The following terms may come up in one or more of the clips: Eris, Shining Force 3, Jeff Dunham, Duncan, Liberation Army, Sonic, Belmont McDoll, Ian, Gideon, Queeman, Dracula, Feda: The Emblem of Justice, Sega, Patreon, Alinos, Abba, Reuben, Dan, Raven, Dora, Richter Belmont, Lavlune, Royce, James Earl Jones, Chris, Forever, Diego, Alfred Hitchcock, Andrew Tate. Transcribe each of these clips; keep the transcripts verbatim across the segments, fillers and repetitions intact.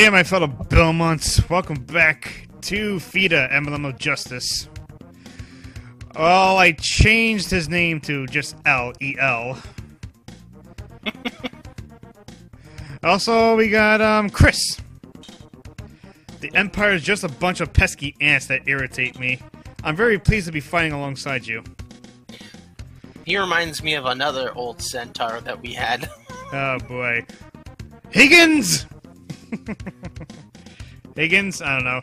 Hey, my fellow Belmonts, welcome back to Feda: Emblem of Justice. Well, I changed his name to just L E L. Also, we got, um, Chris. The Empire is just a bunch of pesky ants that irritate me. I'm very pleased to be fighting alongside you. He reminds me of another old centaur that we had. Oh, boy. Higgins! Higgins? I don't know.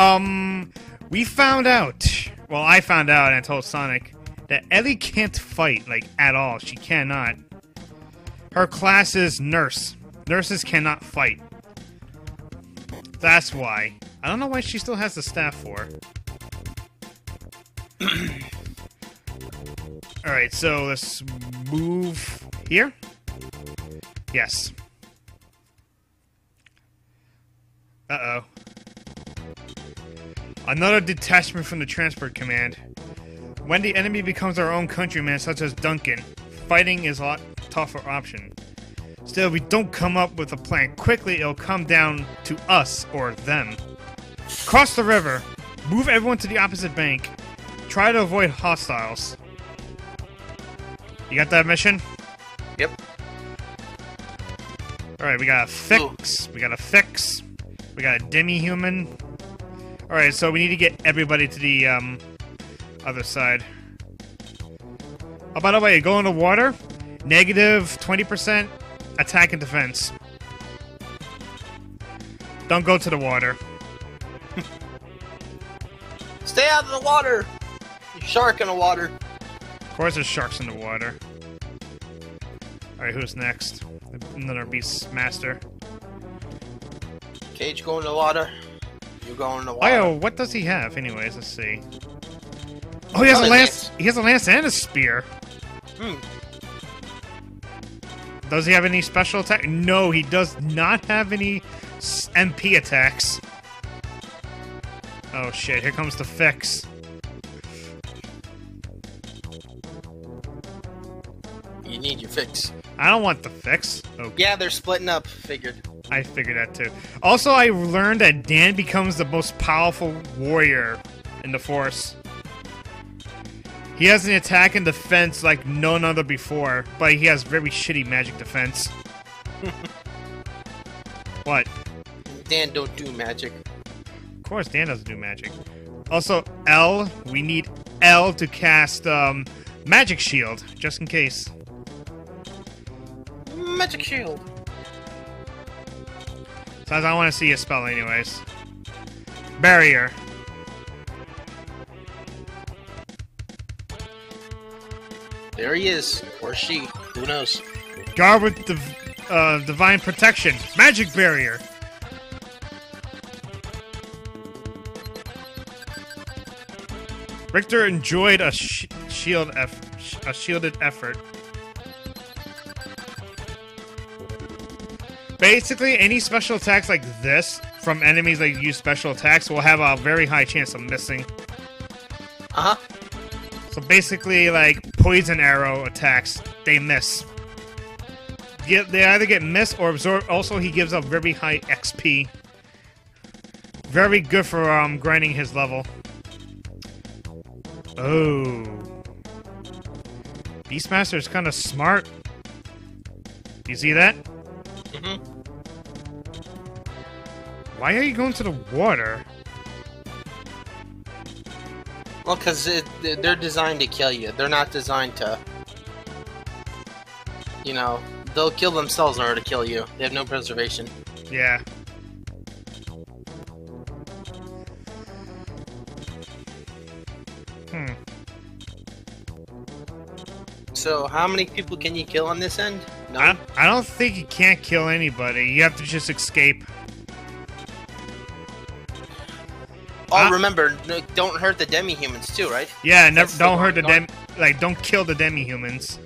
Um, we found out, well, I found out, and I told Sonic, that Ellie can't fight, like, at all. She cannot. Her class is nurse. Nurses cannot fight. That's why. I don't know why she still has the staff for. Alright, so let's move here. Yes. Uh-oh. Another detachment from the transport command. When the enemy becomes our own countryman, such as Duncan, fighting is a lot tougher option. Still, if we don't come up with a plan quickly, it'll come down to us or them. Cross the river. Move everyone to the opposite bank. Try to avoid hostiles. You got that mission? Yep. Alright, we got a fix. Ooh. We got a fix. We got a demi-human. Alright, so we need to get everybody to the um, other side. Oh, by the way, go in the water. Negative twenty percent attack and defense. Don't go to the water. Stay out of the water! Shark in the water. Of course there's sharks in the water. Alright, who's next? Another beast master. Cage go in the water. You go in the water. Oh, what does he have? Anyways, let's see. Oh, he has a lance. He has a lance and a spear. Hmm. Does he have any special attack? No, he does not have any M P attacks. Oh shit! Here comes the fix. You need your fix. I don't want the fix. Okay. Yeah, they're splitting up. Figured. I figured that too. Also, I learned that Dan becomes the most powerful warrior in the force. He has an attack and defense like none other before, but he has very shitty magic defense. What? Dan don't do magic. Of course, Dan doesn't do magic. Also, L. We need L to cast um, Magic Shield, just in case. Magic Shield. Sounds I want to see a spell anyways. Barrier. There he is. Or she. Who knows? Guard with div uh, divine protection. Magic barrier. Richter enjoyed a sh shield eff sh a shielded effort. Basically, any special attacks like this from enemies that use special attacks will have a very high chance of missing. Uh-huh. So basically, like, poison arrow attacks, they miss. They either get missed or absorbed. Also, he gives up very high X P. Very good for um, grinding his level. Oh. Beastmaster is kind of smart. You see that? Mm-hmm. Why are you going to the water? Well, because they're designed to kill you. They're not designed to... You know, they'll kill themselves in order to kill you. They have no preservation. Yeah. Hmm. So, how many people can you kill on this end? None? I, I don't think you can't kill anybody. You have to just escape. Oh, uh, remember, no, don't hurt the demi-humans too, right? Yeah, never, don't the hurt the demi- like, don't kill the demi-humans.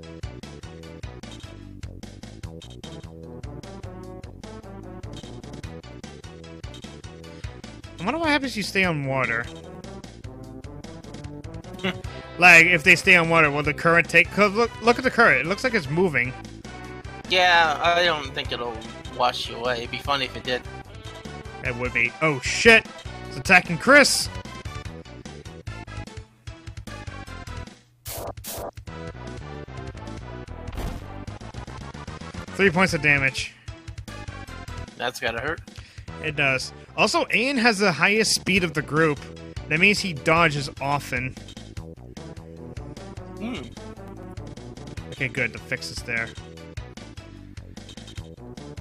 I wonder what happens if you stay on water. Like, if they stay on water, will the current take- cause look, look at the current, it looks like it's moving. Yeah, I don't think it'll wash you away. It'd be funny if it did. It would be. Oh shit! It's attacking Chris! Three points of damage. That's gotta hurt. It does. Also, Ian has the highest speed of the group. That means he dodges often. Hmm. Okay, good. The fix is there.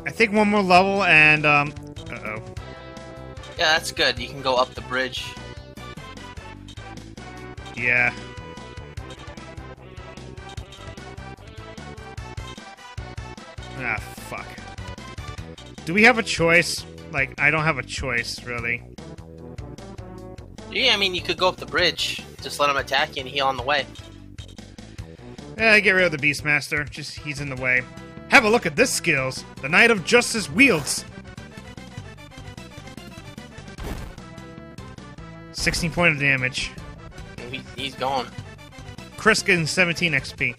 I think one more level and, um... Uh-oh. Yeah, that's good. You can go up the bridge. Yeah. Ah, fuck. Do we have a choice? Like, I don't have a choice, really. Yeah, I mean, you could go up the bridge. Just let him attack you and heal on the way. Yeah, get rid of the Beastmaster. Just, he's in the way. Have a look at this skills. The Knight of Justice wields. sixteen point of damage. He, he's gone. Chris getting seventeen X P.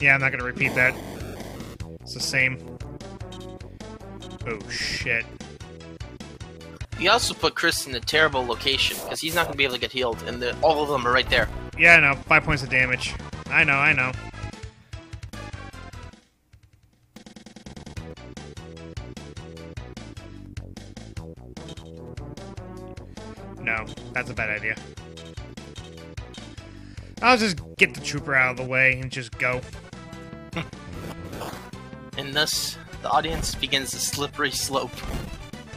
Yeah, I'm not gonna repeat that. It's the same. Oh, shit. You also put Chris in a terrible location, because he's not gonna be able to get healed, and the, all of them are right there. Yeah, I know. Five points of damage. I know, I know. No, that's a bad idea. I'll just get the trooper out of the way and just go. And thus, the audience begins the slippery slope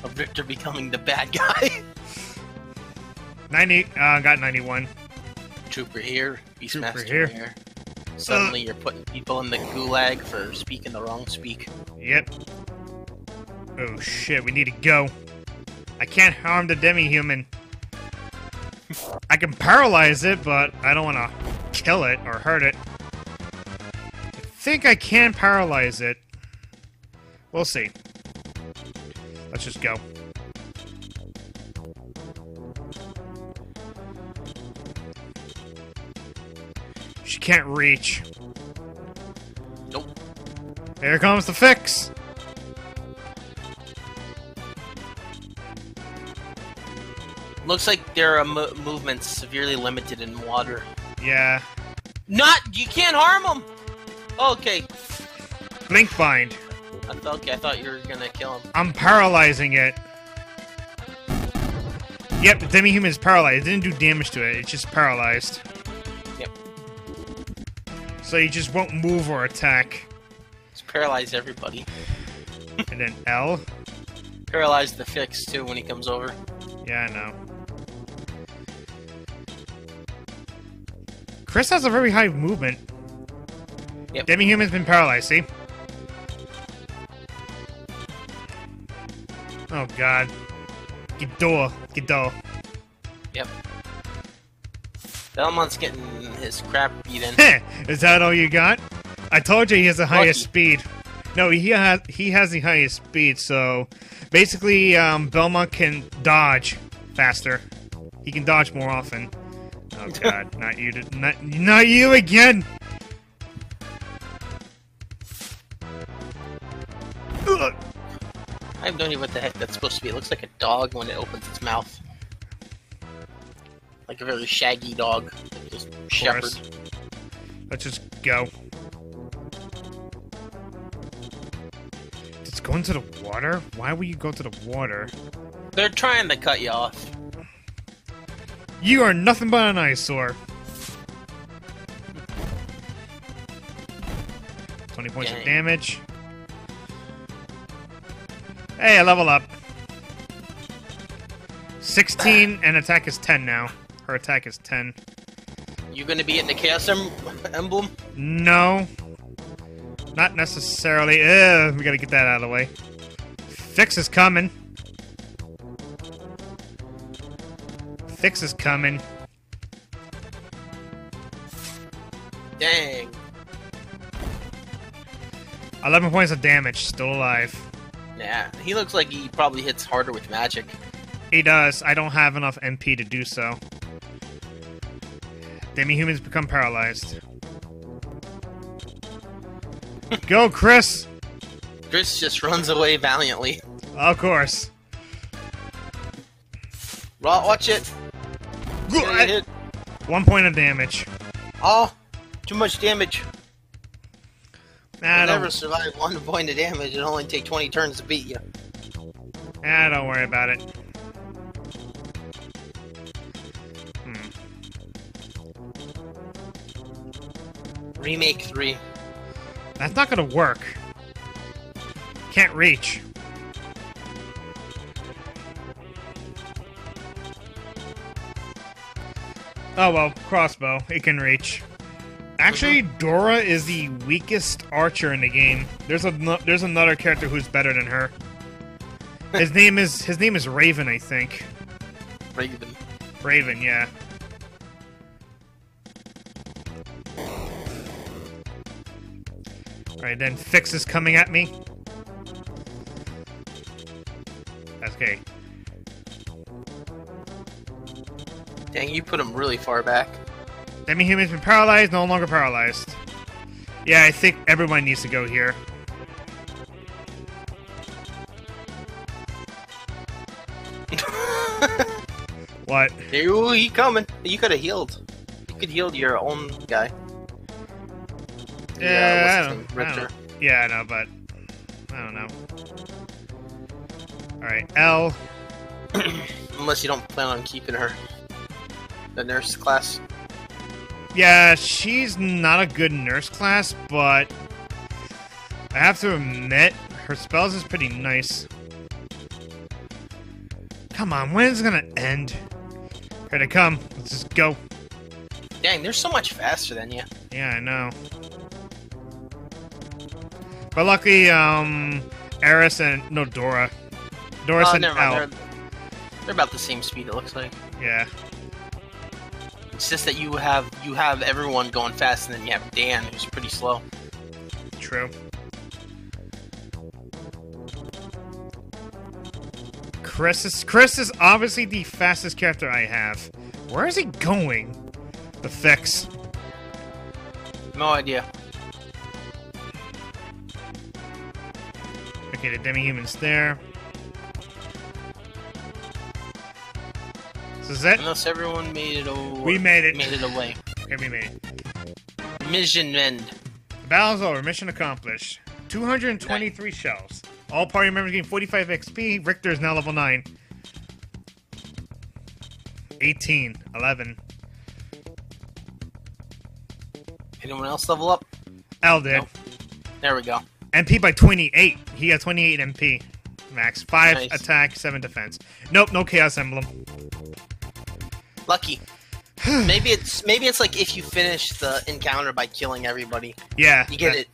of Richter becoming the bad guy. ninety, uh, got ninety-one. Trooper here, Beastmaster here. here. Suddenly uh, you're putting people in the gulag for speaking the wrong speak. Yep. Oh shit, we need to go. I can't harm the demi-human. I can paralyze it, but I don't want to kill it or hurt it. I think I can paralyze it. We'll see. Let's just go. She can't reach. Nope. Here comes the fix! Looks like their uh, mo movement's severely limited in water. Yeah. Not! You can't harm them! Okay. Link bind. I thought, okay, I thought you were gonna kill him. I'm paralyzing it. Yep, the demi-human is paralyzed. It didn't do damage to it, it's just paralyzed. Yep. So you just won't move or attack. Just paralyze everybody. And then L? Paralyze the fix, too, when he comes over. Yeah, I know. Chris has a very high movement. Yep. Demi-human's been paralyzed, see? Oh god. Get door. Get door. Yep. Belmont's getting his crap beaten. Is that all you got? I told you he has the highest speed. No, he has he has the highest speed, so basically um, Belmont can dodge faster. He can dodge more often. Oh god, not you to, not not you again. Ugh. I have no idea what the heck that's supposed to be. It looks like a dog when it opens its mouth. Like a really shaggy dog. Like just shepherd. Let's just go. Let's go into the water? Why would you go to the water? They're trying to cut you off. You are nothing but an eyesore. twenty points Dang. of damage. Hey, I level up. sixteen, and attack is ten now. Her attack is ten. You gonna be in the Chaos em Emblem? No. Not necessarily. Ugh, we gotta get that out of the way. Fix is coming. Fix is coming. Dang. eleven points of damage. Still alive. Yeah, he looks like he probably hits harder with magic. He does. I don't have enough M P to do so. Demi-humans become paralyzed. Go, Chris! Chris just runs away valiantly. Of course. Raw, watch it! I, hit. One point of damage. Oh, too much damage. I never survive one point of damage. It'll only take twenty turns to beat you. Ah, don't worry about it. Hmm. Remake three. That's not gonna work. Can't reach. Oh well, crossbow. It can reach. Actually, Dora is the weakest archer in the game. There's a there's another character who's better than her. His name is his name is Raven, I think. Raven. Raven, yeah. All right, then Fix is coming at me. That's okay. Dang, you put him really far back. That means humans been paralyzed, no longer paralyzed. Yeah, I think everyone needs to go here. What? Ooh, he coming. You could have healed. You could heal your own guy. Yeah, yeah, I don't, I don't, yeah, I know, but I don't know. Alright, L. Unless you don't plan on keeping her. The nurse class. Yeah, she's not a good nurse class, but I have to admit, her spells is pretty nice. Come on, when is it gonna end? Here they come. Let's just go. Dang, they're so much faster than you. Yeah, I know. But luckily, um, Eris and no Dora, Doris oh, and never mind. They're, they're about the same speed. It looks like. Yeah. It's just that you have you have everyone going fast, and then you have Dan, who's pretty slow. True. Chris is Chris is obviously the fastest character I have. Where is he going? The Fix. No idea. Okay, the demi-human's there. This is it? Unless everyone made it away. We made it. Made it away. Okay, we made it. Mission end. The battle's over. Mission accomplished. two hundred twenty-three nice. Shells. All party members gain forty-five X P. Richter is now level nine. eighteen. eleven. Anyone else level up? L did. Nope. There we go. M P by twenty-eight. He got twenty-eight M P. Max. five nice. Attack, seven defense. Nope, no Chaos Emblem. Lucky. maybe it's maybe it's like if you finish the encounter by killing everybody. Yeah. You get that... it.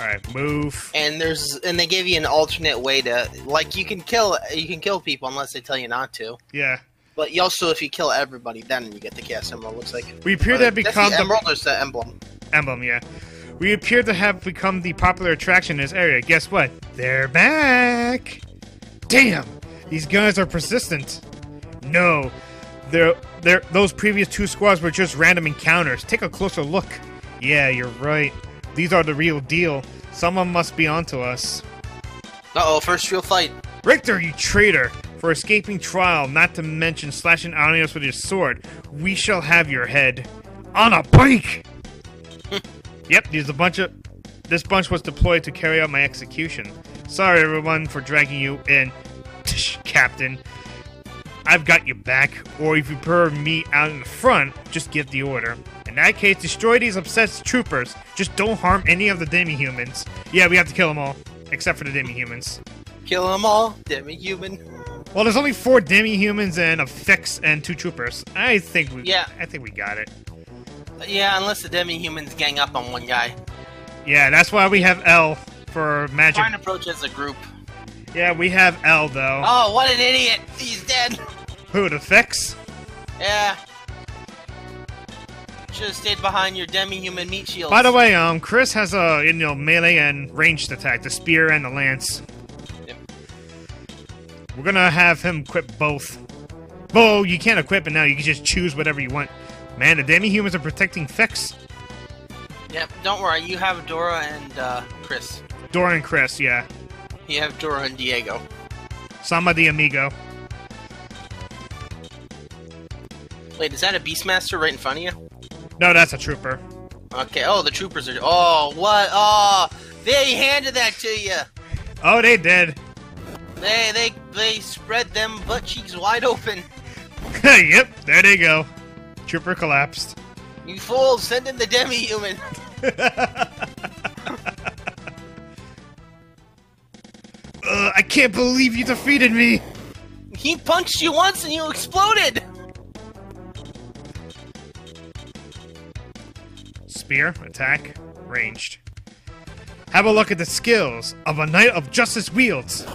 Alright, move. And there's and they give you an alternate way to like you can kill you can kill people unless they tell you not to. Yeah. But you also if you kill everybody, then you get the Chaos Emerald, it looks like. We appear to have become the Emerald or is the emblem. Emblem, yeah. We appear to have become the popular attraction in this area. Guess what? They're back. Damn! These guys are persistent. No. They're, they're, those previous two squads were just random encounters. Take a closer look. Yeah, you're right. These are the real deal. Someone must be onto us. Uh-oh, first real fight. Richter, you traitor! For escaping trial, not to mention slashing Alinos with your sword, we shall have your head. On a bike! Yep, there's a bunch of... This bunch was deployed to carry out my execution. Sorry, everyone, for dragging you in. Tsh, Captain. I've got your back, or if you prefer me out in the front, just give the order. In that case, destroy these obsessed troopers. Just don't harm any of the demi-humans. Yeah, we have to kill them all, except for the demi-humans. Kill them all, demi-human. Well, there's only four demi-humans and a Fix and two troopers. I think we. Yeah. I think we got it. Yeah, unless the demi-humans gang up on one guy. Yeah, that's why we have L for magic. Try and approach as a group. Yeah, we have L, though. Oh, what an idiot! He's dead! Who, the Fix? Yeah. Should have stayed behind your demi-human meat shields. By the way, um, Chris has a, you know, melee and ranged attack, the spear and the lance. Yep. We're gonna have him equip both. Whoa, you can't equip it now, you can just choose whatever you want. Man, the demi-humans are protecting Fix. Yep, don't worry, you have Dora and uh, Chris. Dora and Chris, yeah. You have Dora and Diego. Sama the Amigo. Wait, is that a Beastmaster right in front of you? No, that's a Trooper. Okay, oh, the Troopers are... Oh, what? Oh, they handed that to you! Oh, they did. They, they, they spread them butt cheeks wide open. Yep, there they go. Trooper collapsed. You fool, send in the demi-human! uh, I can't believe you defeated me! He punched you once and you exploded! Spear, attack, ranged. Have a look at the skills of a Knight of Justice wields!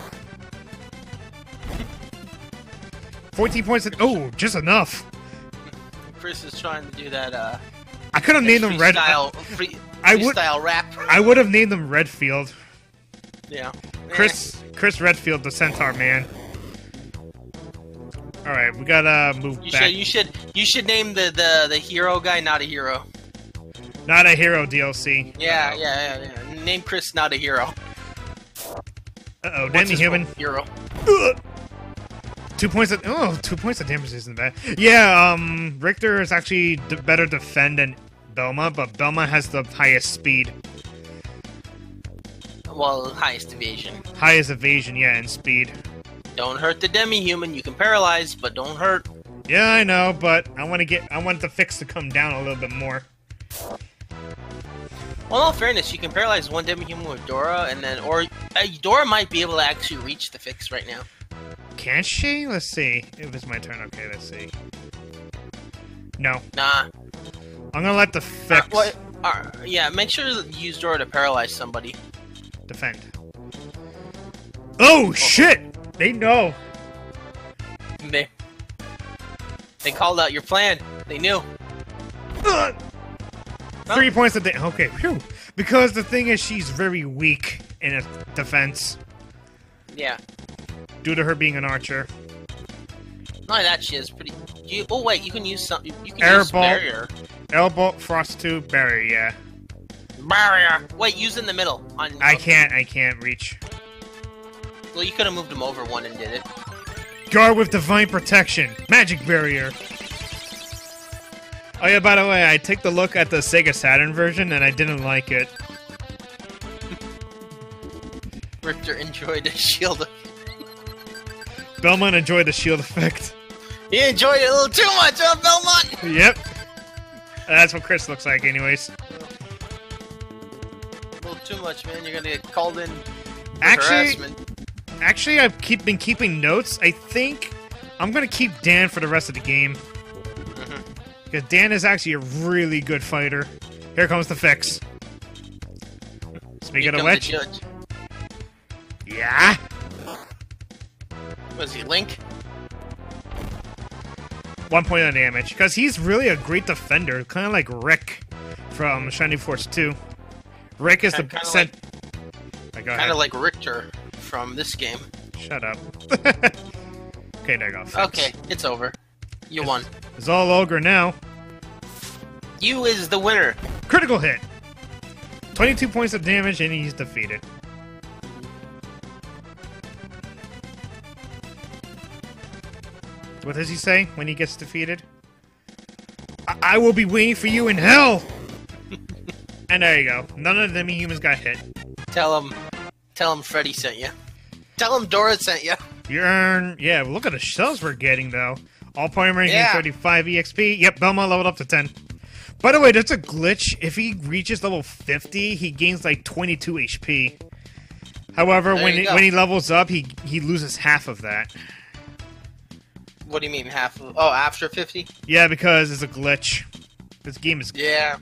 fourteen points and- oh, just enough! Chris is trying to do that, uh... I could have named them Red... Style, free, I would, rap. I would have named them Redfield. Yeah. Chris eh. Chris Redfield, the Centaur Man. Alright, we gotta move you back. Should, you, should, you should name the, the, the hero guy Not a Hero. Not a Hero D L C. Yeah, uh, yeah, yeah, yeah. Name Chris Not a Hero. Uh-oh, demi-human. Hero. Ugh. Two points of- oh, two points of damage isn't bad. Yeah, um, Richter is actually d better defend than Belma, but Belma has the highest speed. Well, highest evasion. Highest evasion, yeah, and speed. Don't hurt the demi-human, you can paralyze, but don't hurt. Yeah, I know, but I want to get- I want the fix to come down a little bit more. Well, in all fairness, you can paralyze one demi-human with Dora, and then- or- uh, Dora might be able to actually reach the fix right now. Can she? Let's see. It was my turn. Okay, let's see. No. Nah. I'm gonna let the fix. Uh, well, uh, yeah, make sure you use Dora to paralyze somebody. Defend. Oh, oh. Shit! They know. They. They called out your plan. They knew. Uh, Three oh. points of damage. Okay, whew. Because the thing is, she's very weak in a defense. Yeah. Due to her being an archer. Not like that, she is pretty. You, oh wait, you can use some. You can Air use bolt, barrier. Airbolt, frost two, barrier. Yeah. Barrier. Wait, use in the middle. On, I okay. can't. I can't reach. Well, you could have moved him over one and did it. Guard with divine protection, magic barrier. Oh yeah, by the way, I took the look at the Sega Saturn version and I didn't like it. Richter enjoyed a shield. Belmont enjoyed the shield effect. He enjoyed it a little too much, huh, Belmont? Yep. That's what Chris looks like, anyways. A little too much, man. You're gonna get called in for harassment. Actually, actually, I've keep, been keeping notes. I think I'm gonna keep Dan for the rest of the game. Mm-hmm. Because Dan is actually a really good fighter. Here comes the fix. Speaking of which, yeah. Was he Link? One point of damage, because he's really a great defender, kind of like Rick from Shining Force two. Rick is kinda, the percent. Kind of like, oh, like Richter from this game. Shut up. Okay, there you go. Thanks. Okay, it's over. You it's, won. It's all ogre now. You is the winner. Critical hit. twenty-two points of damage, and he's defeated. What does he say when he gets defeated? I, I will be waiting for you in hell! And there you go. None of the demi-humans got hit. Tell him... Tell him Freddy sent you. Tell him Dora sent you. You earn... Yeah, look at the shells we're getting, though. All point ranking yeah. thirty-five E X P. Yep, Belmont leveled up to ten. By the way, that's a glitch. If he reaches level fifty, he gains, like, twenty-two H P. However, when he, when he levels up, he, he loses half of that. What do you mean, half of... Oh, after fifty? Yeah, because it's a glitch. This game is... Yeah.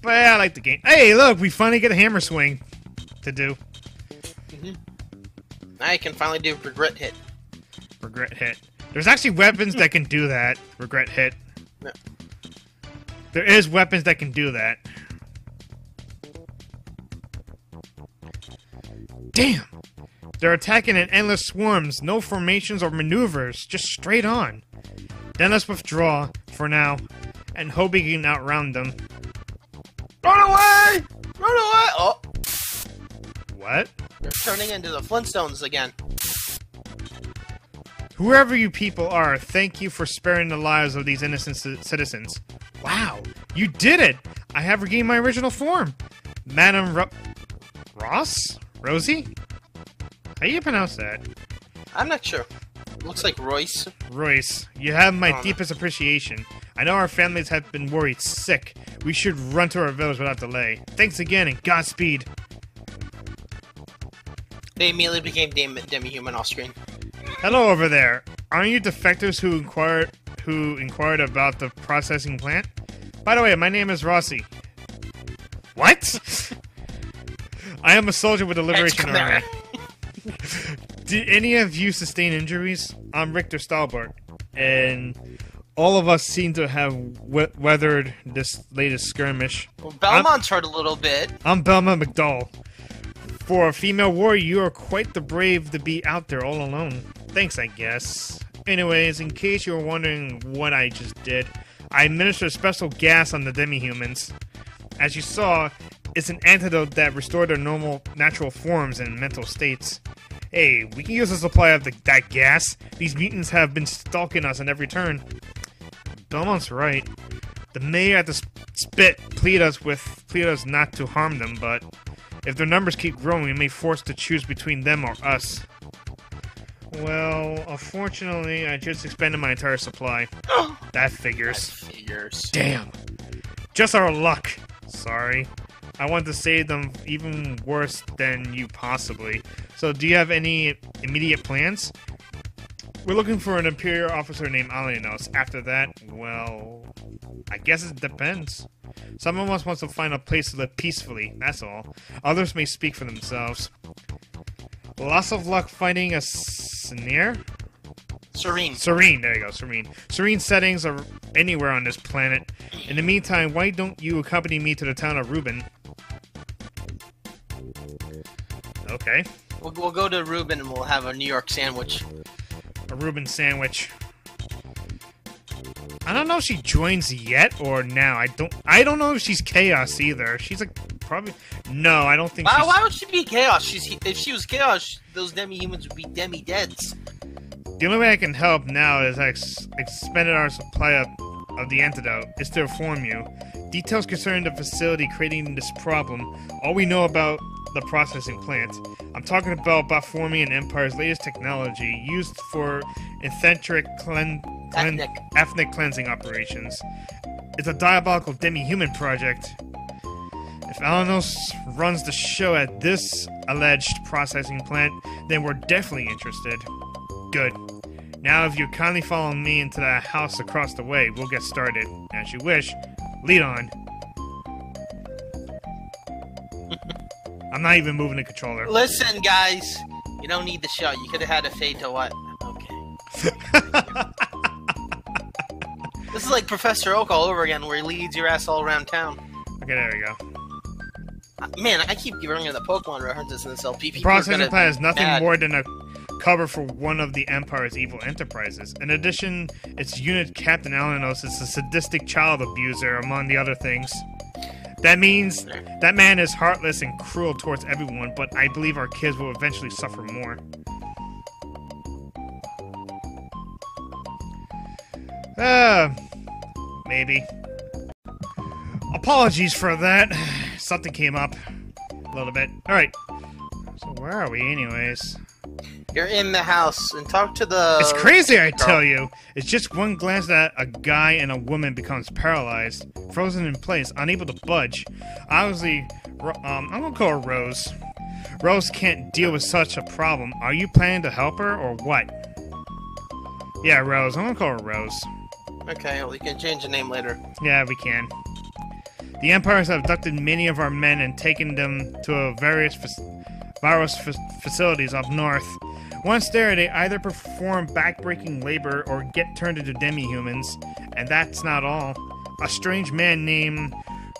But yeah, I like the game. Hey, look, we finally get a hammer swing to do. Mm-hmm. I can finally do regret hit. Regret hit. There's actually weapons that can do that. Regret hit. No. There is weapons that can do that. Damn! They're attacking in endless swarms, no formations or maneuvers, just straight on. Then let's withdraw, for now, and hope we can outround them. Run away! Run away! Oh. What? You're turning into the Flintstones again. Whoever you people are, thank you for sparing the lives of these innocent citizens. Wow, you did it! I have regained my original form. Madam Ro- Ross? Rosie? How do you pronounce that? I'm not sure. Looks like Royce. Royce, you have my um. deepest appreciation. I know our families have been worried sick. We should run to our village without delay. Thanks again and Godspeed. They immediately became demi- demi-human off-screen. Hello over there. Aren't you defectors who inquired who inquired about the processing plant? By the way, my name is Rossi. What? I am a soldier with the Liberation Army. Did any of you sustain injuries? I'm Richter Stahlberg, and all of us seem to have we weathered this latest skirmish. Well, Belmont's I'm, hurt a little bit. I'm Belmont McDoll. For a female warrior, you are quite the brave to be out there all alone. Thanks, I guess. Anyways, in case you were wondering what I just did, I administered special gas on the demi-humans. As you saw, it's an antidote that restored their normal, natural forms and mental states. Hey, we can use a supply of the, that gas. These mutants have been stalking us on every turn. Belmont's right. The mayor at the spit pleaded us with pleaded us not to harm them, but if their numbers keep growing, we may be forced to choose between them or us. Well, unfortunately, I just expended my entire supply. That figures. That figures. Damn. Just our luck. Sorry. I wanted to save them even worse than you possibly. So do you have any immediate plans? We're looking for an Imperial officer named Alinos. After that, well, I guess it depends. Some of us wants to find a place to live peacefully, that's all. Others may speak for themselves. Lots of luck finding a Serene? Serene. Serene, there you go, Serene. Serene settings are anywhere on this planet. In the meantime, why don't you accompany me to the town of Reuben? Okay. We'll, we'll go to Reuben and we'll have a New York sandwich. A Reuben sandwich. I don't know if she joins yet or now. I don't. I don't know if she's Chaos either. She's like probably no. I don't think. Why, she's... why would she be Chaos? She's if she was Chaos, those demi-humans would be demi-deads. The only way I can help now is I ex expended our supply of, of the antidote. Is to inform you details concerning the facility creating this problem. All we know about the processing plant. I'm talking about Baformian Empire's latest technology used for eccentric clean. Ethnic. ethnic cleansing operations. It's a diabolical demi-human project. If Alinos runs the show at this alleged processing plant, then we're definitely interested. Good. Now if you kindly follow me into that house across the way, we'll get started. As you wish, lead on. I'm not even moving the controller. Listen guys, you don't need the show. You could have had a fade to what? Okay. This is like Professor Oak all over again, where he leads your ass all around town. Okay, there we go. Man, I keep giving you the Pokemon references in this L P. The processing plant is nothing mad. more than a cover for one of the Empire's evil enterprises. In addition, its unit Captain Alinos is a sadistic child abuser, among the other things. That means that man is heartless and cruel towards everyone, but I believe our kids will eventually suffer more. Uh, maybe. Apologies for that. Something came up a little bit. Alright. So where are we anyways? You're in the house and talk to the... It's crazy, I tell you. It's just one glance that a guy and a woman becomes paralyzed, frozen in place, unable to budge. Obviously, um, I'm gonna call her Rose. Rose can't deal with such a problem. Are you planning to help her or what? Yeah, Rose. I'm gonna call her Rose. Okay, well, we can change the name later. Yeah, we can. The Empires have abducted many of our men and taken them to various, various facilities up north. Once there, they either perform backbreaking labor or get turned into demi-humans. And that's not all. A strange man named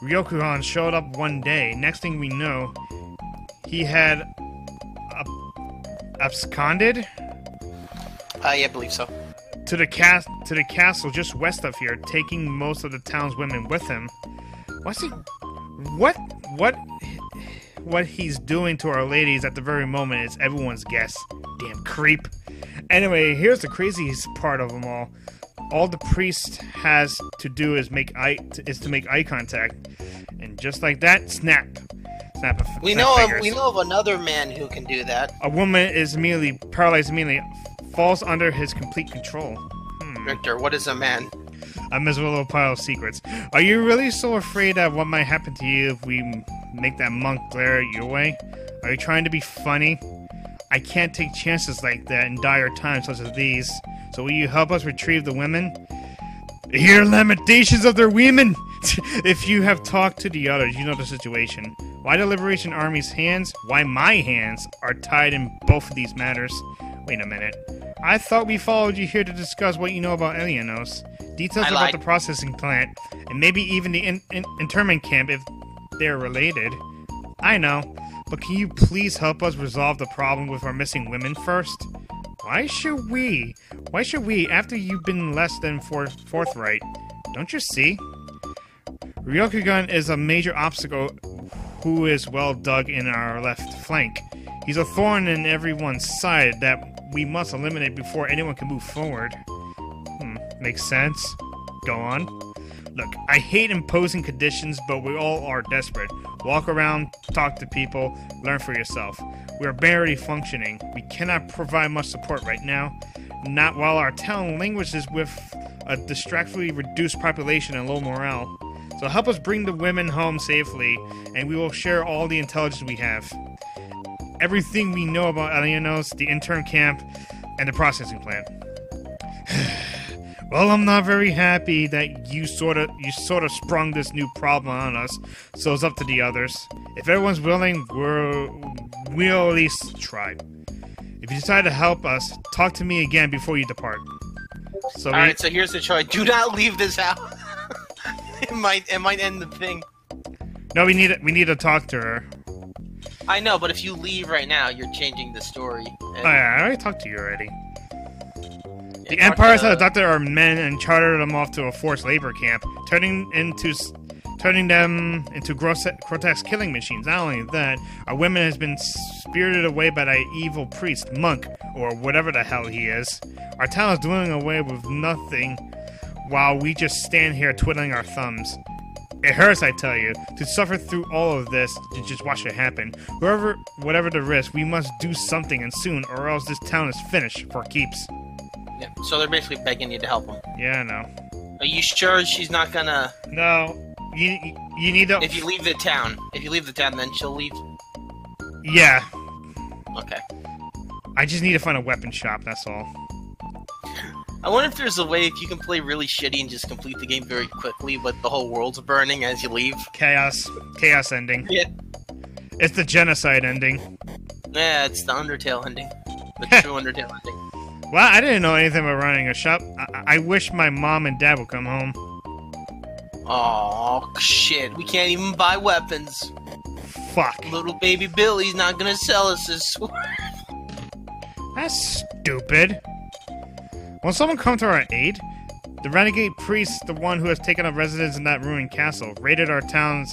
Ryokuhan showed up one day. Next thing we know, he had absconded? Uh, yeah, I believe so. To the cast, to the castle just west of here, taking most of the town's women with him. What's he? what what what he's doing to our ladies at the very moment is everyone's guess. Damn creep. Anyway, here's the craziest part of them all. All the priest has to do is make eye is to make eye contact, and just like that, snap, snap. A, we snap know fingers. Of, we know of another man who can do that. A woman is immediately paralyzed, immediately falls under his complete control. Hmm. Richter, what is a man? A miserable little pile of secrets. Are you really so afraid of what might happen to you if we make that monk glare your way? Are you trying to be funny? I can't take chances like that in dire times such as these. So will you help us retrieve the women? Hear lamentations of their women! If you have talked to the others, you know the situation. Why the Liberation Army's hands, why my hands, are tied in both of these matters. Wait a minute. I thought we followed you here to discuss what you know about Alinos. Details I about lied. The processing plant, and maybe even the in in internment camp if they're related. I know. But can you please help us resolve the problem with our missing women first? Why should we? Why should we, after you've been less than forth forthright? Don't you see? Ryokugan is a major obstacle who is well dug in our left flank. He's a thorn in everyone's side that we must eliminate before anyone can move forward. Hmm, makes sense. Go on. Look, I hate imposing conditions, but we all are desperate. Walk around, talk to people, learn for yourself. We are barely functioning. We cannot provide much support right now. Not while our town languishes with a distractfully reduced population and low morale. So help us bring the women home safely, and we will share all the intelligence we have. Everything we know about Alinos, the intern camp, and the processing plant. Well, I'm not very happy that you sort of you sort of sprung this new problem on us, so it's up to the others. If everyone's willing, we're, we'll at least try. If you decide to help us, talk to me again before you depart. So Alright, so here's the choice. Do not leave this house. It might it might end the thing. No, we need we need to talk to her. I know, but if you leave right now, you're changing the story. And... Oh, yeah, I already talked to you already. The Empire's had adopted our men and chartered them off to a forced labor camp, turning into, turning them into gross, grotesque killing machines. Not only that, our women has been spirited away by that evil priest, monk, or whatever the hell he is. Our town is doing away with nothing, while we just stand here twiddling our thumbs. It hurts, I tell you, to suffer through all of this, to just watch it happen. Whoever, whatever the risk, we must do something, and soon, or else this town is finished for keeps. Yeah, so they're basically begging you to help them. Yeah, I know. Are you sure she's not gonna... No, you you need to... If you leave the town. If you leave the town, then she'll leave? Yeah. Okay. I just need to find a weapon shop, that's all. I wonder if there's a way if you can play really shitty and just complete the game very quickly, but the whole world's burning as you leave. Chaos. Chaos ending. Yeah. It's the genocide ending. Yeah, it's the Undertale ending. The true Undertale ending. Well, I didn't know anything about running a shop. I, I wish my mom and dad would come home. Oh shit. We can't even buy weapons. Fuck. Little baby Billy's not gonna sell us his sword. That's stupid. Will someone come to our aid? The renegade priest, the one who has taken up residence in that ruined castle, raided our towns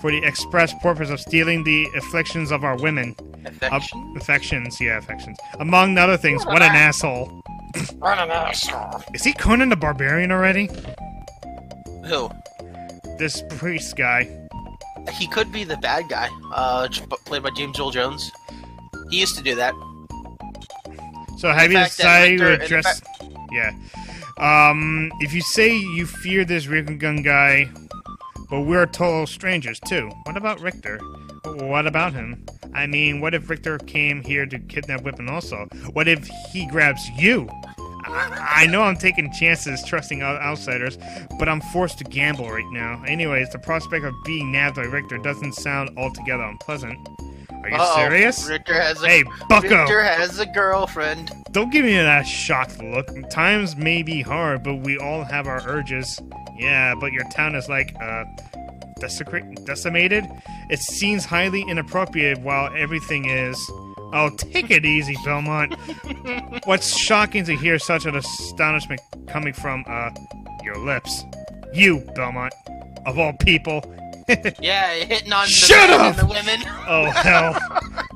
for the express purpose of stealing the afflictions of our women. Affections? Uh, affections, yeah, affections. Among other things, what an asshole. What an asshole. Is he Conan the Barbarian already? Who? This priest guy. He could be the bad guy, uh, played by James Earl Jones. He used to do that. So have you decided to address... Yeah. Um, if you say you fear this Ryokugan guy, but we're total strangers, too. What about Richter? What about him? I mean, what if Richter came here to kidnap Whippen also? What if he grabs you? I, I know I'm taking chances trusting outsiders, but I'm forced to gamble right now. Anyways, the prospect of being nabbed by Richter doesn't sound altogether unpleasant. Are you Uh-oh. serious? Richter has a, hey, bucko! Richter has a girlfriend. Don't give me that shocked look. Times may be hard, but we all have our urges. Yeah, but your town is like, uh... decimated? It seems highly inappropriate while everything is... Oh, take it easy, Belmont. What's shocking to hear such an astonishment coming from, uh, your lips. You, Belmont. Of all people. Yeah, hitting on Shut up! the women. Oh, hell.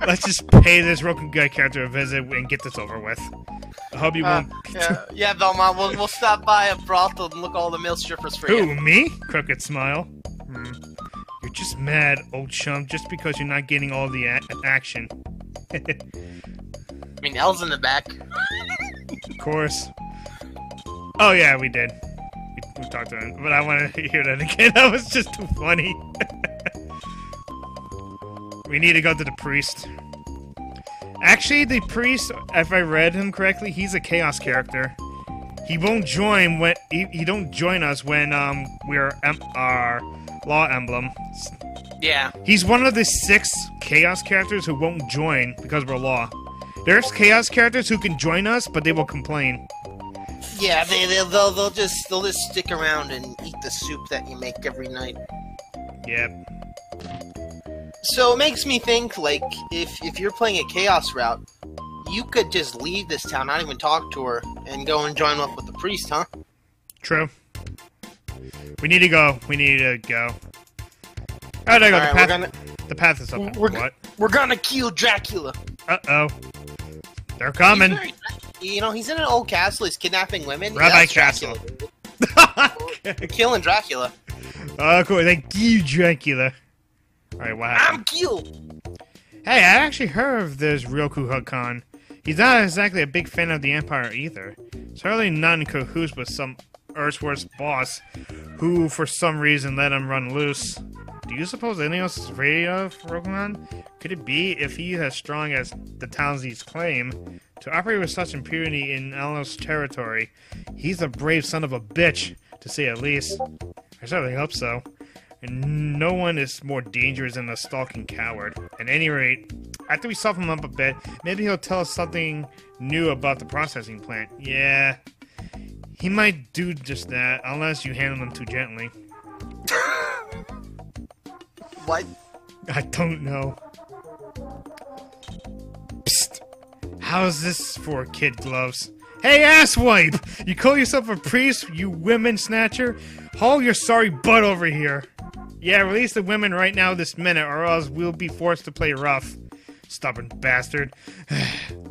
Let's just pay this Rokugan character a visit and get this over with. I hope you uh, won't... yeah, yeah, Belmont, we'll, we'll stop by a brothel and look at all the male strippers for Who, you. Who, me? Crooked smile. Hmm. You're just mad, old chum, just because you're not getting all the a action. I mean, Elle's in the back. Of course. Oh, yeah, we did. We talked to him, but I want to hear that again. That was just too funny. We need to go to the priest. Actually, the priest, if I read him correctly, he's a chaos character. He won't join when he, he don't join us when um we're em our law emblem. Yeah. He's one of the six chaos characters who won't join because we're law. There's chaos characters who can join us, but they will complain. Yeah, they they'll, they'll they'll just they'll just stick around and eat the soup that you make every night. Yep. So it makes me think, like, if if you're playing a chaos route, you could just leave this town, not even talk to her, and go and join up with the priest, huh? True. We need to go. We need to go. Oh, there you go. Right, the path. Gonna, the path is up. We're what? We're gonna kill Dracula. Uh oh. They're coming. Very, you know, he's in an old castle. He's kidnapping women. Rabbi Castle. Killing Dracula. Oh, cool. Thank you, Dracula. All right, what happened? I'm killed. Hey, I actually heard of this Ryokuhan. He's not exactly a big fan of the Empire either. Certainly not in cahoots with some Earthworth's boss who, for some reason, let him run loose. Do you suppose Alinos is afraid of Rokugan? Could it be if he's as strong as the Townsies claim? To operate with such impunity in Alinos' territory, he's a brave son of a bitch, to say at least. I certainly hope so. And no one is more dangerous than a stalking coward. At any rate, after we soften him up a bit, maybe he'll tell us something new about the processing plant. Yeah, he might do just that, unless you handle him too gently. What? I don't know. Psst. How's this for kid gloves? Hey, asswipe! You call yourself a priest, you women snatcher? Haul your sorry butt over here. Yeah, release the women right now this minute, or else we'll be forced to play rough. Stubborn bastard.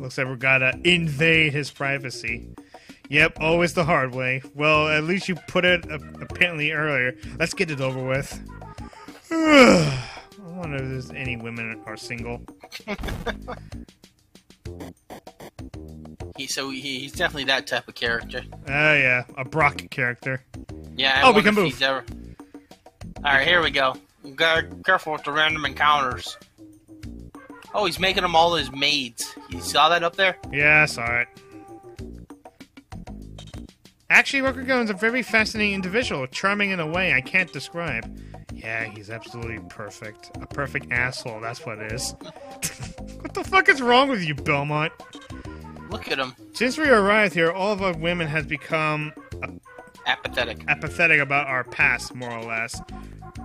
Looks like we gotta invade his privacy. Yep, always the hard way. Well, at least you put it uh, apparently earlier. Let's get it over with. I wonder if there's any women are single. he so he, he's definitely that type of character. Oh uh, yeah, a Brock character. Yeah. I oh, we can move. Ever... All right, here we go. You gotta be careful with the random encounters. Oh, he's making them all his maids. You saw that up there? Yeah, I saw it. Actually, Rokugan is a very fascinating individual, charming in a way I can't describe. Yeah, he's absolutely perfect. A perfect asshole, that's what it is. What the fuck is wrong with you, Belmont? Look at him. Since we arrived here, all of our women has become... Uh, apathetic. Apathetic about our past, more or less.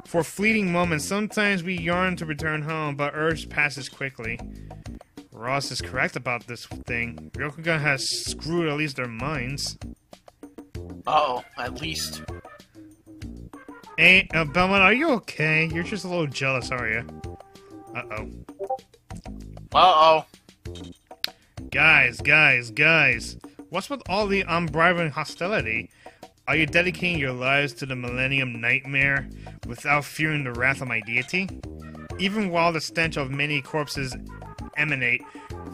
For fleeting moments, sometimes we yearn to return home, but urge passes quickly. Ross is correct about this thing. Ryokugan has screwed at least their minds. Uh-oh, at least... Hey, uh, Belmont, are you okay? You're just a little jealous, are you? Uh-oh. Uh-oh. Guys, guys, guys. What's with all the unbridled hostility? Are you dedicating your lives to the Millennium Nightmare without fearing the wrath of my deity? Even while the stench of many corpses emanate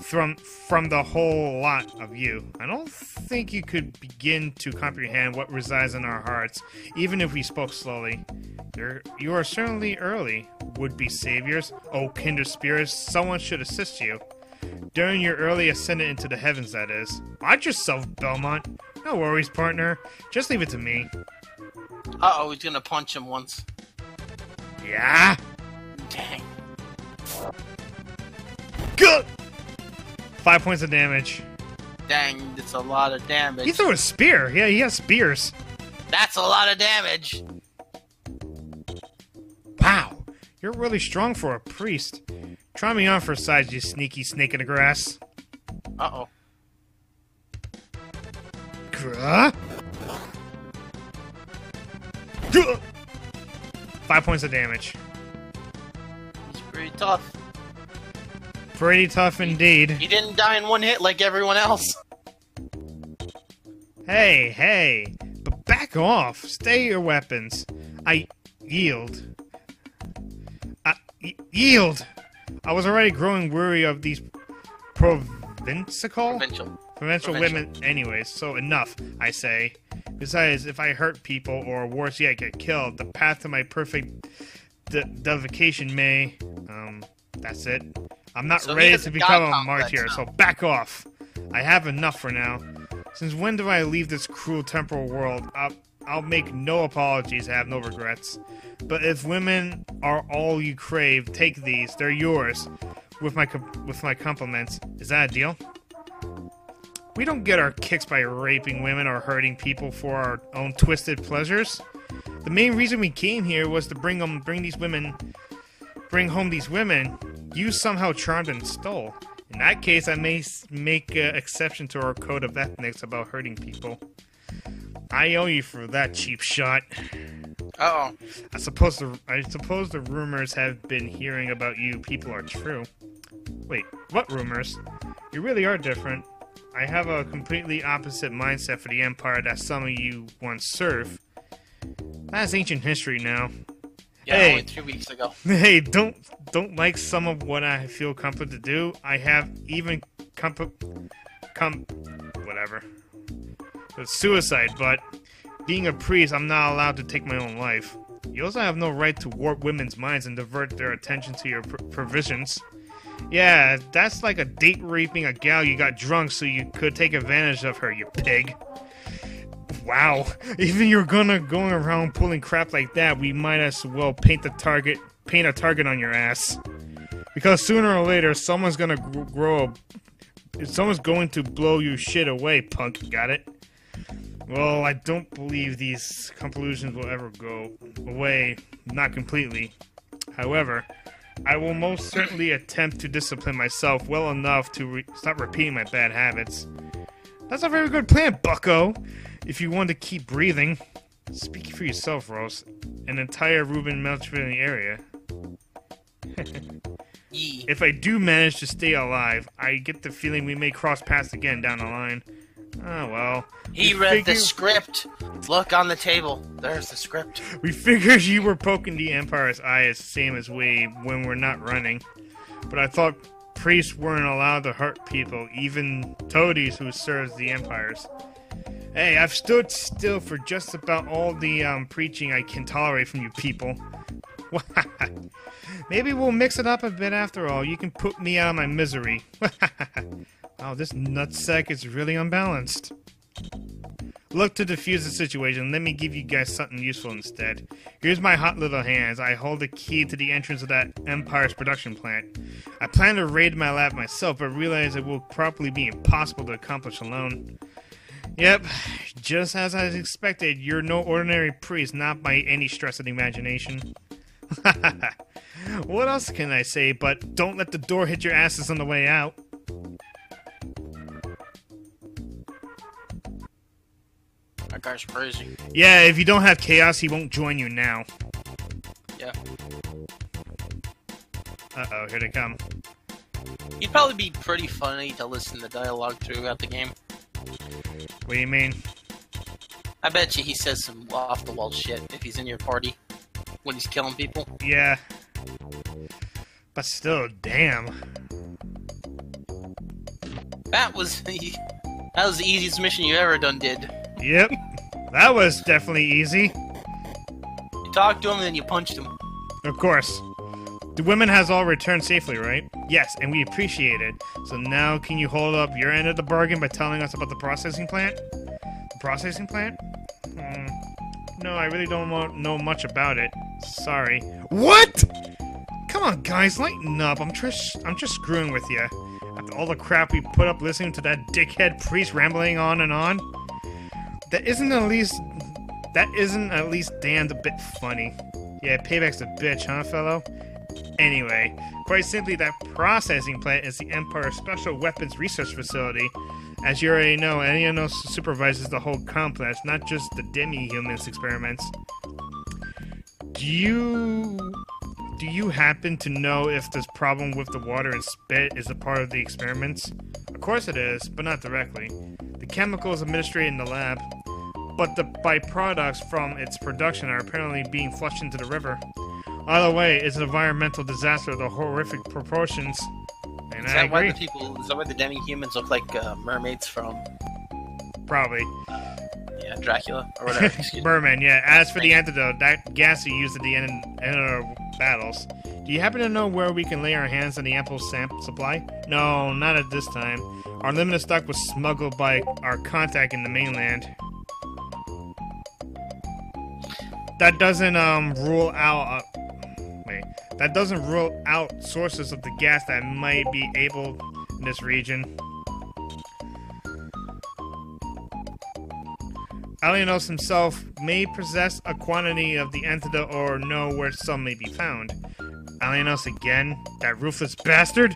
from from the whole lot of you, I don't think you could begin to comprehend what resides in our hearts, even if we spoke slowly. You're, you are certainly early, would-be saviors. Oh, kindred spirits, someone should assist you. During your early ascent into the heavens, that is. Watch yourself, Belmont. No worries, partner. Just leave it to me. Uh-oh, he's gonna punch him once. Yeah? Dang. Good. Five points of damage. Dang, that's a lot of damage. He threw a spear. Yeah, he has spears. That's a lot of damage. Wow, you're really strong for a priest. Try me on for a size, you sneaky snake in the grass. Uh-oh. Five points of damage. tough. Pretty tough indeed. You didn't die in one hit like everyone else. Hey, hey. But back off. Stay your weapons. I yield. I yield. I was already growing weary of these provincial? Provincial. Provincial women anyways, so enough, I say. Besides, if I hurt people, or worse yet, get killed, the path to my perfect dedication may... Um, that's it. I'm not so ready to become a martyr, so back off. I have enough for now. Since when do I leave this cruel temporal world? I'll, I'll make no apologies, I have no regrets. But if women are all you crave, take these, they're yours. With my, with my compliments. Is that a deal? We don't get our kicks by raping women or hurting people for our own twisted pleasures. The main reason we came here was to bring them, bring these women, bring home these women you somehow charmed and stole. In that case, I may make an exception to our code of ethics about hurting people. I owe you for that, cheap shot. Uh oh. I suppose the I suppose the rumors have been hearing about you people are true. Wait, what rumors? You really are different. I have a completely opposite mindset for the Empire that some of you once served. That's ancient history now. Yeah, hey, only two weeks ago. Hey, don't don't like some of what I feel comfort to do. I have even comfort, com, whatever. It's suicide, but being a priest, I'm not allowed to take my own life. You also have no right to warp women's minds and divert their attention to your pr provisions. Yeah, that's like a date raping a gal you got drunk so you could take advantage of her, you pig. Wow, even you're gonna go around pulling crap like that, we might as well paint the target, paint a target on your ass. Because sooner or later, someone's gonna grow, someone's going to blow your shit away, punk, got it? Well, I don't believe these conclusions will ever go away, not completely. However, I will most certainly attempt to discipline myself well enough to re stop repeating my bad habits. That's a very good plan, bucko, if you want to keep breathing. Speak for yourself, Rose. An entire Reuben metropolitan area. If I do manage to stay alive, I get the feeling we may cross paths again down the line. Oh, well. He we read figured... the script. Look on the table. There's the script. We figured you were poking the Empire's eye as same as we when we're not running. But I thought priests weren't allowed to hurt people, even toadies who serves the Empire's. Hey, I've stood still for just about all the um, preaching I can tolerate from you people. Maybe we'll mix it up a bit after all. You can put me out of my misery. Wow, this nutsack is really unbalanced. Look to defuse the situation. Let me give you guys something useful instead. Here's my hot little hands. I hold the key to the entrance of that Empire's production plant. I plan to raid my lab myself, but realize it will probably be impossible to accomplish alone. Yep, just as I expected, you're no ordinary priest, not by any stress of the imagination. What else can I say, but don't let the door hit your asses on the way out. That guy's crazy. Yeah, if you don't have chaos, he won't join you now. Yeah. Uh-oh, here they come. He'd probably be pretty funny to listen to dialogue throughout the game. What do you mean? I bet you he says some off-the-wall shit if he's in your party when he's killing people. Yeah. But still, damn. That was the, that was the easiest mission you ever done, did. Yep, that was definitely easy. You talked to him and then you punched him. Of course. The women has all returned safely, right? Yes, and we appreciate it. So now can you hold up your end of the bargain by telling us about the processing plant? The processing plant? Mm, no, I really don't know much about it. Sorry. What? Come on, guys, lighten up. I'm just, I'm just screwing with you. After all the crap we put up listening to that dickhead priest rambling on and on. That isn't at least... That isn't at least damned a bit funny. Yeah, payback's a bitch, huh, fellow? Anyway, quite simply, that processing plant is the Empire's Special Weapons Research Facility. As you already know, Alinos supervises the whole complex, not just the demi-humans experiments. Do you... Do you happen to know if this problem with the water and spit is a part of the experiments? Of course it is, but not directly. The chemical is administered in the lab, but the byproducts from its production are apparently being flushed into the river. Either way, it's an environmental disaster of the horrific proportions. And is that I why agree. the people? Is that why the demi-humans look like uh, mermaids from? Probably. Uh, yeah, Dracula or whatever. Merman. Yeah. As for the antidote, that gas you used at the end of our battles. Do you happen to know where we can lay our hands on the ample sample supply? No, not at this time. Our limited stock was smuggled by our contact in the mainland. That doesn't um rule out. Uh, wait, that doesn't rule out sources of the gas that might be able in this region. Alinos himself may possess a quantity of the antidote or know where some may be found. Alinos again? That ruthless bastard?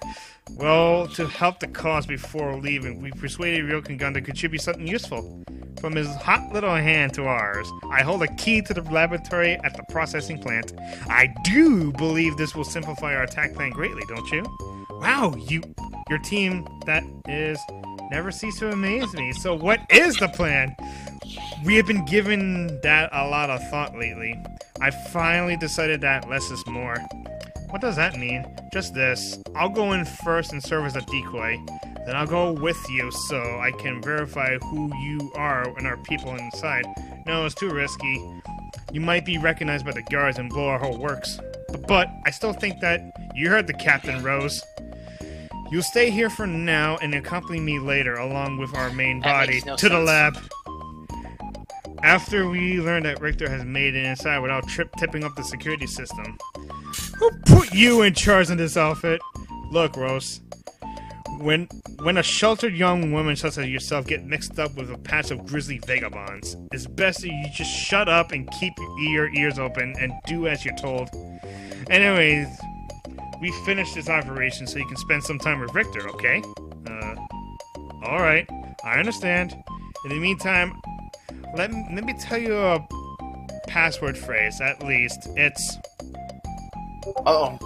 Well, to help the cause before leaving, we persuaded Ryokugan to contribute something useful. From his hot little hand to ours, I hold a key to the laboratory at the processing plant. I do believe this will simplify our attack plan greatly, don't you? Wow, you, your team, that is, never cease to amaze me. So what is the plan? We have been giving that a lot of thought lately. I finally decided that less is more. What does that mean? Just this. I'll go in first and serve as a decoy. Then I'll go with you so I can verify who you are and our people inside. No, it's too risky. You might be recognized by the guards and blow our whole works. But, but I still think that you heard the captain, Rose. You'll stay here for now and accompany me later along with our main body no to sense. the lab. After we learn that Richter has made it inside without trip tipping up the security system. Who put you in charge in this outfit? Look, Rose. When when a sheltered young woman such as yourself get mixed up with a patch of grisly vagabonds, it's best that you just shut up and keep your ears open and do as you're told. Anyways, we finished this operation so you can spend some time with Richter, okay? Uh, alright. I understand. In the meantime, Let, let me tell you a password phrase, at least. It's... Uh-oh.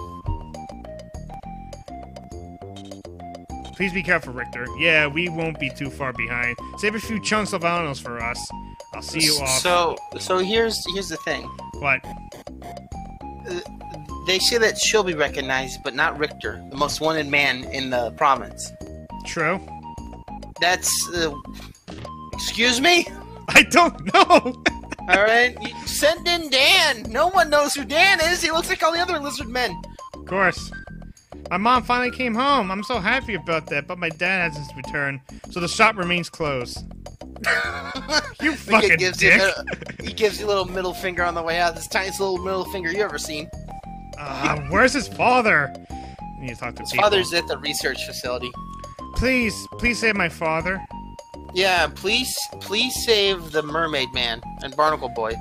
Please be careful, Richter. Yeah, we won't be too far behind. Save a few chunks of Alinos for us. I'll see you off. So, so here's here's the thing. What? Uh, they say that she'll be recognized, but not Richter, the most wanted man in the province. True. That's... Uh, excuse me? I don't know! Alright, send in Dan! No one knows who Dan is! He looks like all the other lizard men! Of course. My mom finally came home! I'm so happy about that, but my dad hasn't returned, so the shop remains closed. You fucking gives dick! You a, he gives you a little middle finger on the way out, this tiniest little middle finger you ever seen. Uh, where's his father? I need to talk to his people. Father's at the research facility. Please, please save my father. Yeah, please, please save the mermaid man and barnacle boy.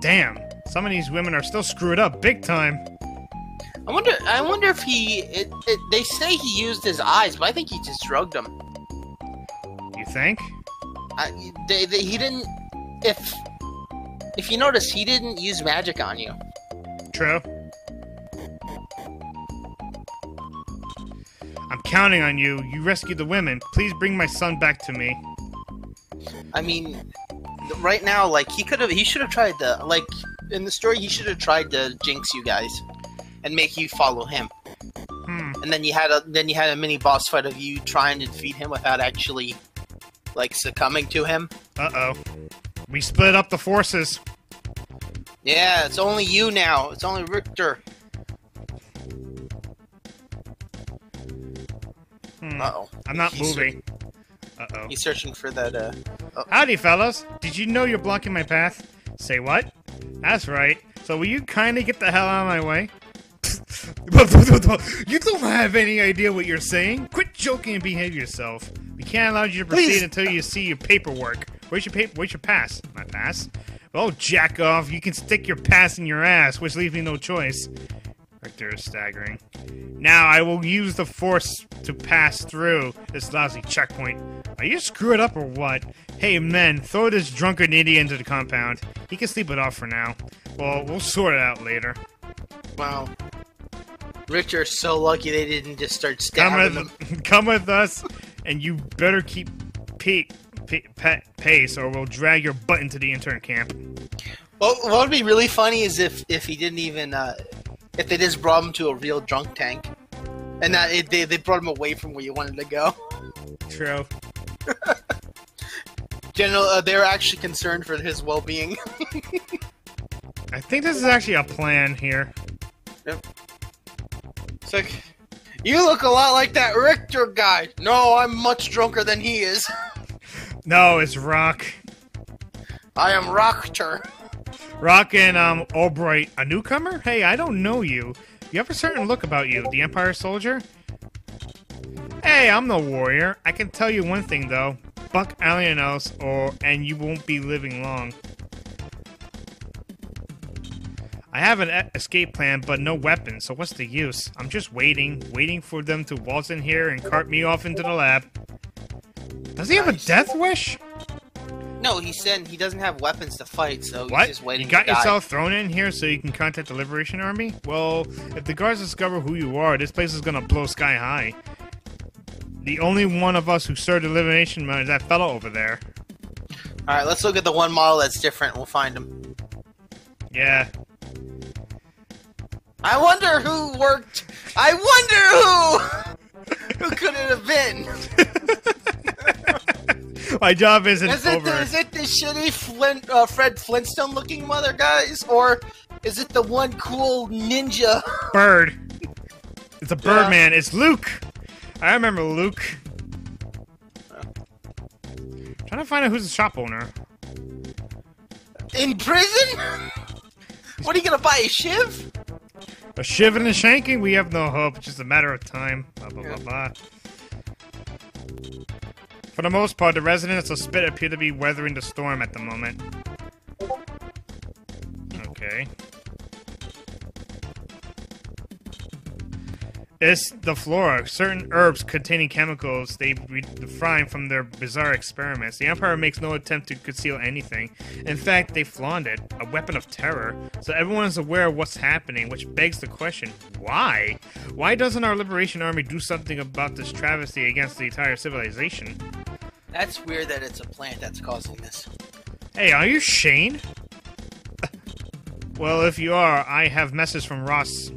Damn, some of these women are still screwed up big time. I wonder, I wonder if he. It, it, they say he used his eyes, but I think he just drugged them. You think? I, they, they, he didn't. If, if you notice, he didn't use magic on you. True. I'm counting on you. You rescued the women. Please bring my son back to me. I mean, right now, like, he could have, he should have tried to, like, in the story, he should have tried to jinx you guys and make you follow him. Hmm. And then you had a, then you had a mini boss fight of you trying to defeat him without actually, like, succumbing to him. Uh-oh. We split up the forces. Yeah, it's only you now. It's only Richter. Hmm. Uh-oh. I'm not He's moving. Uh-oh. He's searching for that, uh... Oh. Howdy, fellas. Did you know you're blocking my path? Say what? That's right. So will you kindly get the hell out of my way? You don't have any idea what you're saying. Quit joking and behave yourself. We can't allow you to proceed Please. until you see your paperwork. Where's your paper? Where's your pass? My pass? Well, jack off. You can stick your pass in your ass, which leaves me no choice. Richter is staggering. Now I will use the force to pass through this lousy checkpoint. Are you screwed up or what? Hey men, throw this drunken idiot into the compound. He can sleep it off for now. Well, we'll sort it out later. Wow. Richter's so lucky they didn't just start stabbing come with, him. Come with us, and you better keep pe pe pe pace, or we'll drag your butt into the intern camp. Well, what would be really funny is if if he didn't even uh, if they just brought him to a real drunk tank, and that it, they they brought him away from where you wanted to go. True. General, uh, they're actually concerned for his well-being. I think this is actually a plan here. Yep. It's like, you look a lot like that Richter guy. No, I'm much drunker than he is. No, it's Rock. I am Rockter. Rock and um, Albright, a newcomer? Hey, I don't know you. You have a certain look about you, the Empire Soldier. Hey, I'm the warrior. I can tell you one thing though, buck Alinos, or and you won't be living long. I have an escape plan, but no weapons, so what's the use? I'm just waiting, waiting for them to waltz in here and cart me off into the lab. Does he have a death wish? No, he said he doesn't have weapons to fight, so what? He's just waiting to die. You got yourself thrown in here so you can contact the Liberation Army? Well, if the guards discover who you are, this place is gonna blow sky high. The only one of us who served the Liberation Army is that fellow over there. Alright, let's look at the one model that's different, we'll find him. Yeah. I wonder who worked. I wonder who. Who could it have been? My job isn't is it over. The, is it the shitty Flint, uh, Fred Flintstone-looking mother guys, or is it the one cool ninja bird? It's a bird yeah. man. It's Luke. I remember Luke. I'm trying to find out who's the shop owner. In prison? What are you gonna buy, a shiv? A shiv and a shanking? We have no hope. It's just a matter of time. Blah, blah, yeah. blah, blah. For the most part, the residents of Spit appear to be weathering the storm at the moment. Okay. It's the flora. Certain herbs containing chemicals they refine from their bizarre experiments. The Empire makes no attempt to conceal anything. In fact, they flaunt it, a weapon of terror, so everyone is aware of what's happening, which begs the question, why? Why doesn't our Liberation Army do something about this travesty against the entire civilization? That's weird that it's a plant that's causing this. Hey, are you Shane? Well, if you are, I have message from Ross.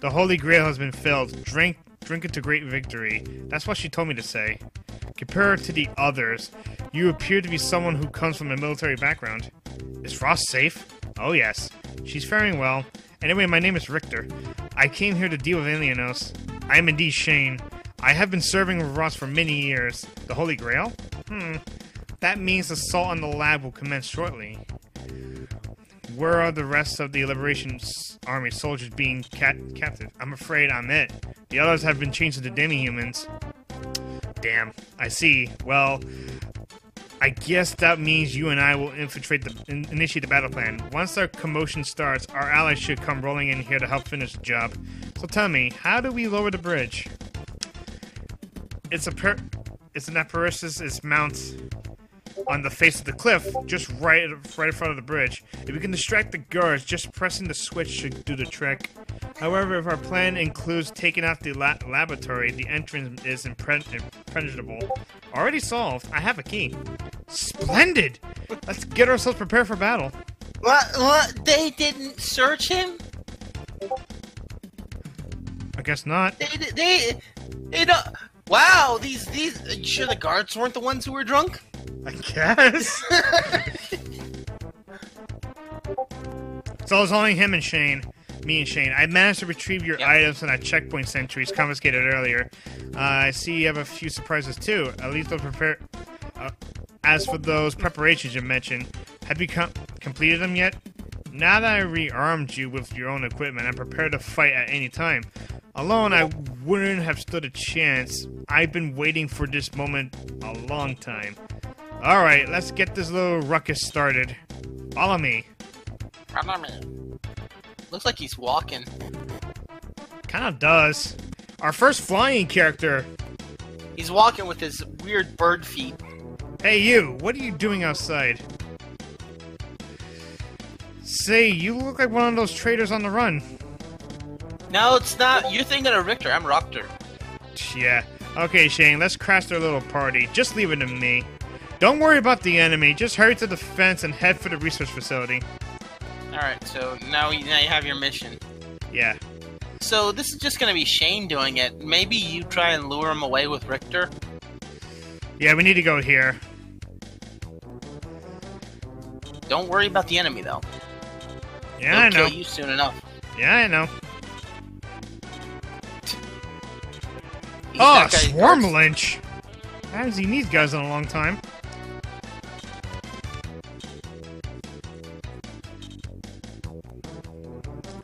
The Holy Grail has been filled. Drink, drink it to great victory. That's what she told me to say. Compare her to the others. You appear to be someone who comes from a military background. Is Ross safe? Oh yes. She's faring well. Anyway, my name is Richter. I came here to deal with Alinos. I am indeed Shane. I have been serving with Ross for many years. The Holy Grail? Hmm. That means the assault on the lab will commence shortly. Where are the rest of the Liberation Army soldiers being cat captive? I'm afraid I'm it. The others have been changed into demi-humans. Damn. I see. Well, I guess that means you and I will infiltrate the in initiate the battle plan. Once our commotion starts, our allies should come rolling in here to help finish the job. So tell me, how do we lower the bridge? It's a per it's an apparatus. It's mounts on the face of the cliff, just right, right in front of the bridge. If we can distract the guards, just pressing the switch should do the trick. However, if our plan includes taking out the la laboratory, the entrance is impenetrable. Already solved. I have a key. Splendid! Let's get ourselves prepared for battle. What? What? They didn't search him? I guess not. They... They... they don't... Wow, these... these... Are you sure the guards weren't the ones who were drunk? I guess. So it's only him and Shane. Me and Shane. I managed to retrieve your yep. items from that checkpoint sentries confiscated earlier. Uh, I see you have a few surprises too. At least I'll prepare. Uh, as for those preparations you mentioned, have you com completed them yet? Now that I rearmed you with your own equipment, I'm prepared to fight at any time. Alone, I wouldn't have stood a chance. I've been waiting for this moment a long time. Alright, let's get this little ruckus started. Follow me. Follow me. Looks like he's walking. Kind of does. Our first flying character. He's walking with his weird bird feet. Hey, you! What are you doing outside? Say, you look like one of those traitors on the run. No, it's not. You're thinking of Richter. I'm Richter. Yeah. Okay, Shane, let's crash their little party. Just leave it to me. Don't worry about the enemy. Just hurry to the fence and head for the research facility. Alright, so now you, now you have your mission. Yeah. So this is just going to be Shane doing it. Maybe you try and lure him away with Richter? Yeah, we need to go here. Don't worry about the enemy, though. Yeah, I know. They'll kill you soon enough. Yeah, I know. Oh, Swarm Lynch! I haven't seen these guys in a long time.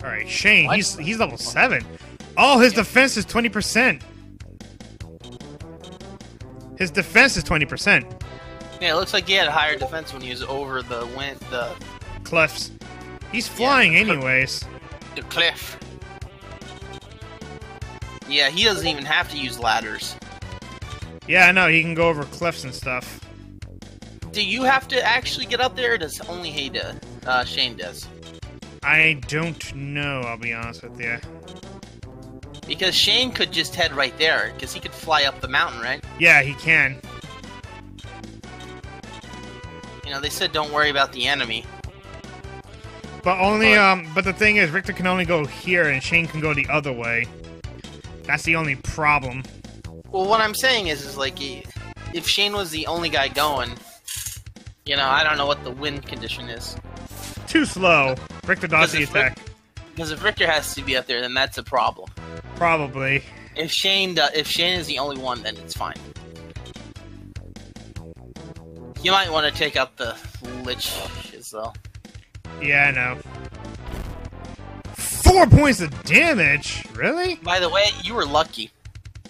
Alright, Shane, what? he's he's level seven. Oh, his defense is twenty percent. His defense is twenty percent. Yeah, it looks like he had higher defense when he was over the wind the cliffs. He's flying yeah, the anyways. The cliff. Yeah, he doesn't even have to use ladders. Yeah, I know, he can go over cliffs and stuff. Do you have to actually get up there, or does only he do? Uh, Shane does? I don't know, I'll be honest with you. Because Shane could just head right there, because he could fly up the mountain, right? Yeah, he can. You know, they said don't worry about the enemy. But only, but, um, but the thing is, Richter can only go here, and Shane can go the other way. That's the only problem. Well, what I'm saying is, is like, if Shane was the only guy going, you know, I don't know what the wind condition is. Too slow. Richter does the attack. Because if Richter has to be up there, then that's a problem. Probably. If Shane, do, if Shane is the only one, then it's fine. You might want to take up the liches, though. Yeah, I know. Four points of damage? Really? By the way, you were lucky.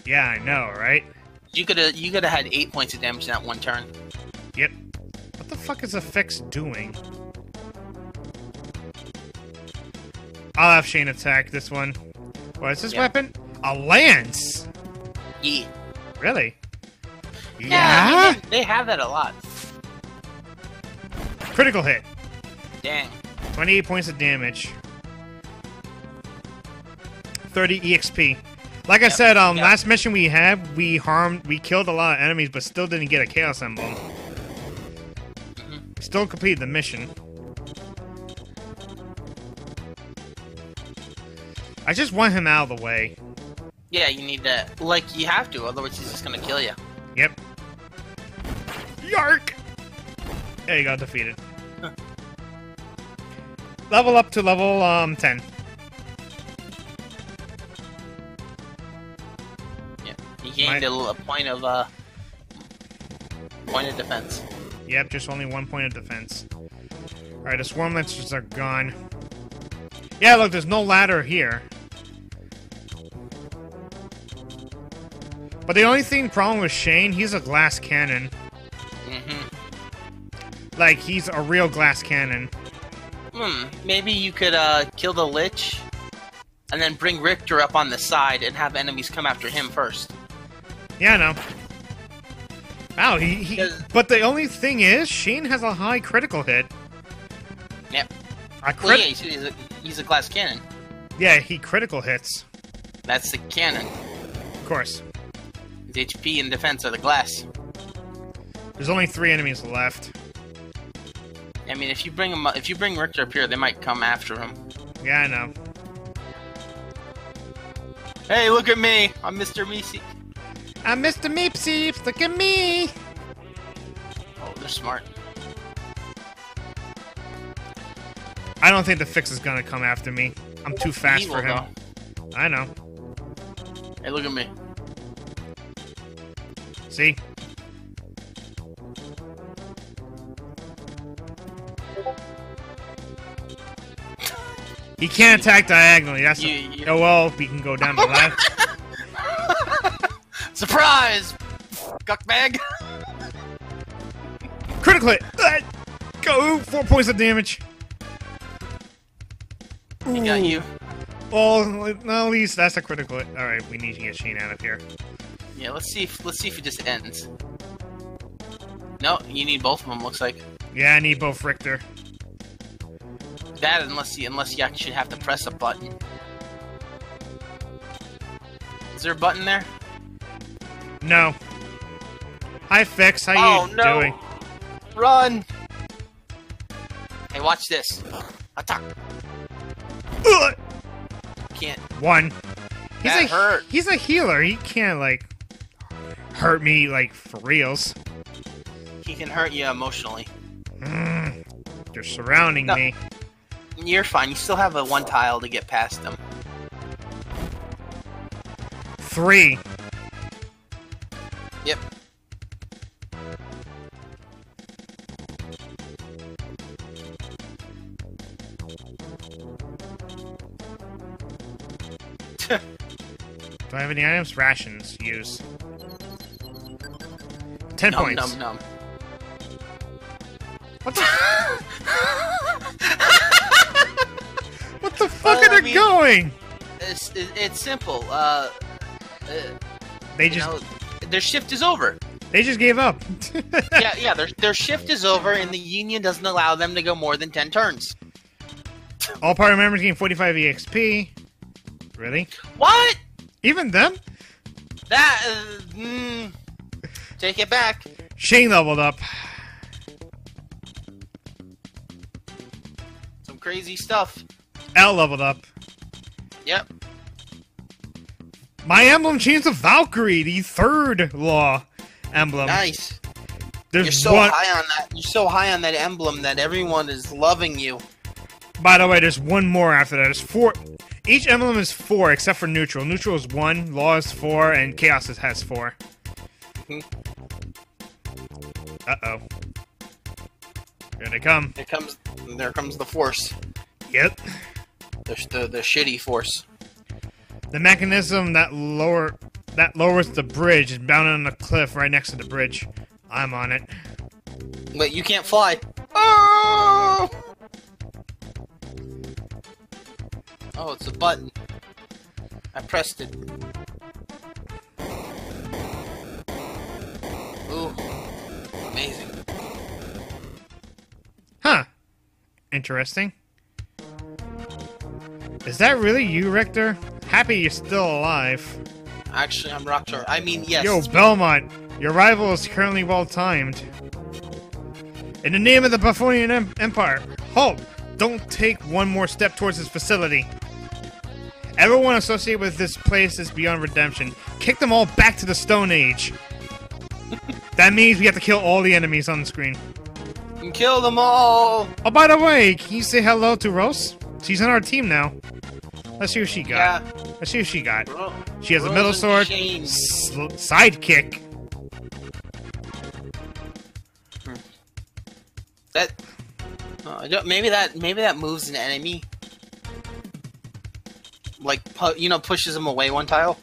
Yeah, I know, right? You could have you could have had eight points of damage in that one turn. Yep. What the fuck is the fix doing? I'll have Shane attack this one. What is this yeah. weapon? A lance. Yeah. Really? Yeah. yeah I mean, they, they have that a lot. Critical hit. Dang. Twenty-eight points of damage. thirty E X P. Like yep, I said, um, yep. last mission we had, we harmed, we killed a lot of enemies, but still didn't get a Chaos Emblem. Mm-hmm. Still completed the mission. I just want him out of the way. Yeah, you need that. Like, you have to, otherwise he's just gonna kill you. Yep. Yark! There you go, defeated. Huh. Level up to level, um, ten. Gained a, a point of uh, point of defense. Yep, just only one point of defense. All right, the swarm lancers are gone. Yeah, look, there's no ladder here. But the only thing problem with Shane, he's a glass cannon. Mm-hmm. Like he's a real glass cannon. Hmm. Maybe you could uh, kill the Lich, and then bring Richter up on the side and have enemies come after him first. Yeah, I know. Wow, he, he... But the only thing is, Shane has a high critical hit. Yep. I crit well, yeah, he's a, he's a glass cannon. Yeah, he critical hits. That's the cannon. Of course. His H P and defense are the glass. There's only three enemies left. I mean, if you bring him, if you bring Richter up here, they might come after him. Yeah, I know. Hey, look at me! I'm Mister Meepsy. I'm Mister Meepsy, look at me! Oh, they're smart. I don't think the fix is gonna come after me. I'm too fast he for him. Go. I know. Hey, look at me. See? He can't attack diagonally, that's you, you, a... Oh well, we can go down the left. Surprise! Guckbag! Critical hit! Uh, go! Four points of damage. He got you. Well, at least that's a critical. All right, we need to get Shane out of here. Yeah, let's see if let's see if it just ends. No, you need both of them. Looks like. Yeah, I need both Richter. That unless you unless you actually have to press a button. Is there a button there? No. Hi, Fix. How oh, you no. doing? Run! Hey, watch this. Attack. Ugh. Can't. One. He's that a hurt. He's a healer. He can't like hurt me like for reals. He can hurt you emotionally. Mm, you're surrounding no. me. You're fine. You still have a one tile to get past him. Three. Yep. Do I have any items? Rations. Use. Ten num, points. Num, num. What the? What the fuck well, are they I mean, going? It's, it's simple. Uh, uh, they just know, their shift is over. They just gave up. yeah, yeah. Their their shift is over, and the union doesn't allow them to go more than ten turns. All party members gain forty-five E X P. Really? What? Even them? That. Uh, mm, take it back. Shane leveled up. Some crazy stuff. L leveled up. Yep. My emblem changed to Valkyrie, the third law emblem. Nice. There's You're so one... high on that. You're so high on that emblem that everyone is loving you. By the way, there's one more after that. There's four. Each emblem is four, except for neutral. Neutral is one, law is four, and chaos has four. Mm-hmm. Uh-oh. Here they come. Here comes, there comes the force. Yep. The, the, the shitty force. The mechanism that lower that lowers the bridge is bounded on the cliff right next to the bridge. I'm on it. But you can't fly. Oh! Oh, it's a button. I pressed it. Ooh. Amazing. Huh. Interesting. Is that really you, Richter? Happy you're still alive. Actually, I'm Richter. I mean, yes. Yo, Belmont, your rival is currently well-timed. In the name of the Buffonian em Empire, halt! Don't take one more step towards this facility. Everyone associated with this place is beyond redemption. Kick them all back to the Stone Age. That means we have to kill all the enemies on the screen. And kill them all! Oh, by the way, can you say hello to Rose? She's on our team now. Let's see what she got. Yeah. Let's see what she got. Bro, she has Rose a middle sword, sidekick. Hmm. That... Uh, I don't, maybe that maybe that moves an enemy, like pu you know, pushes him away one tile.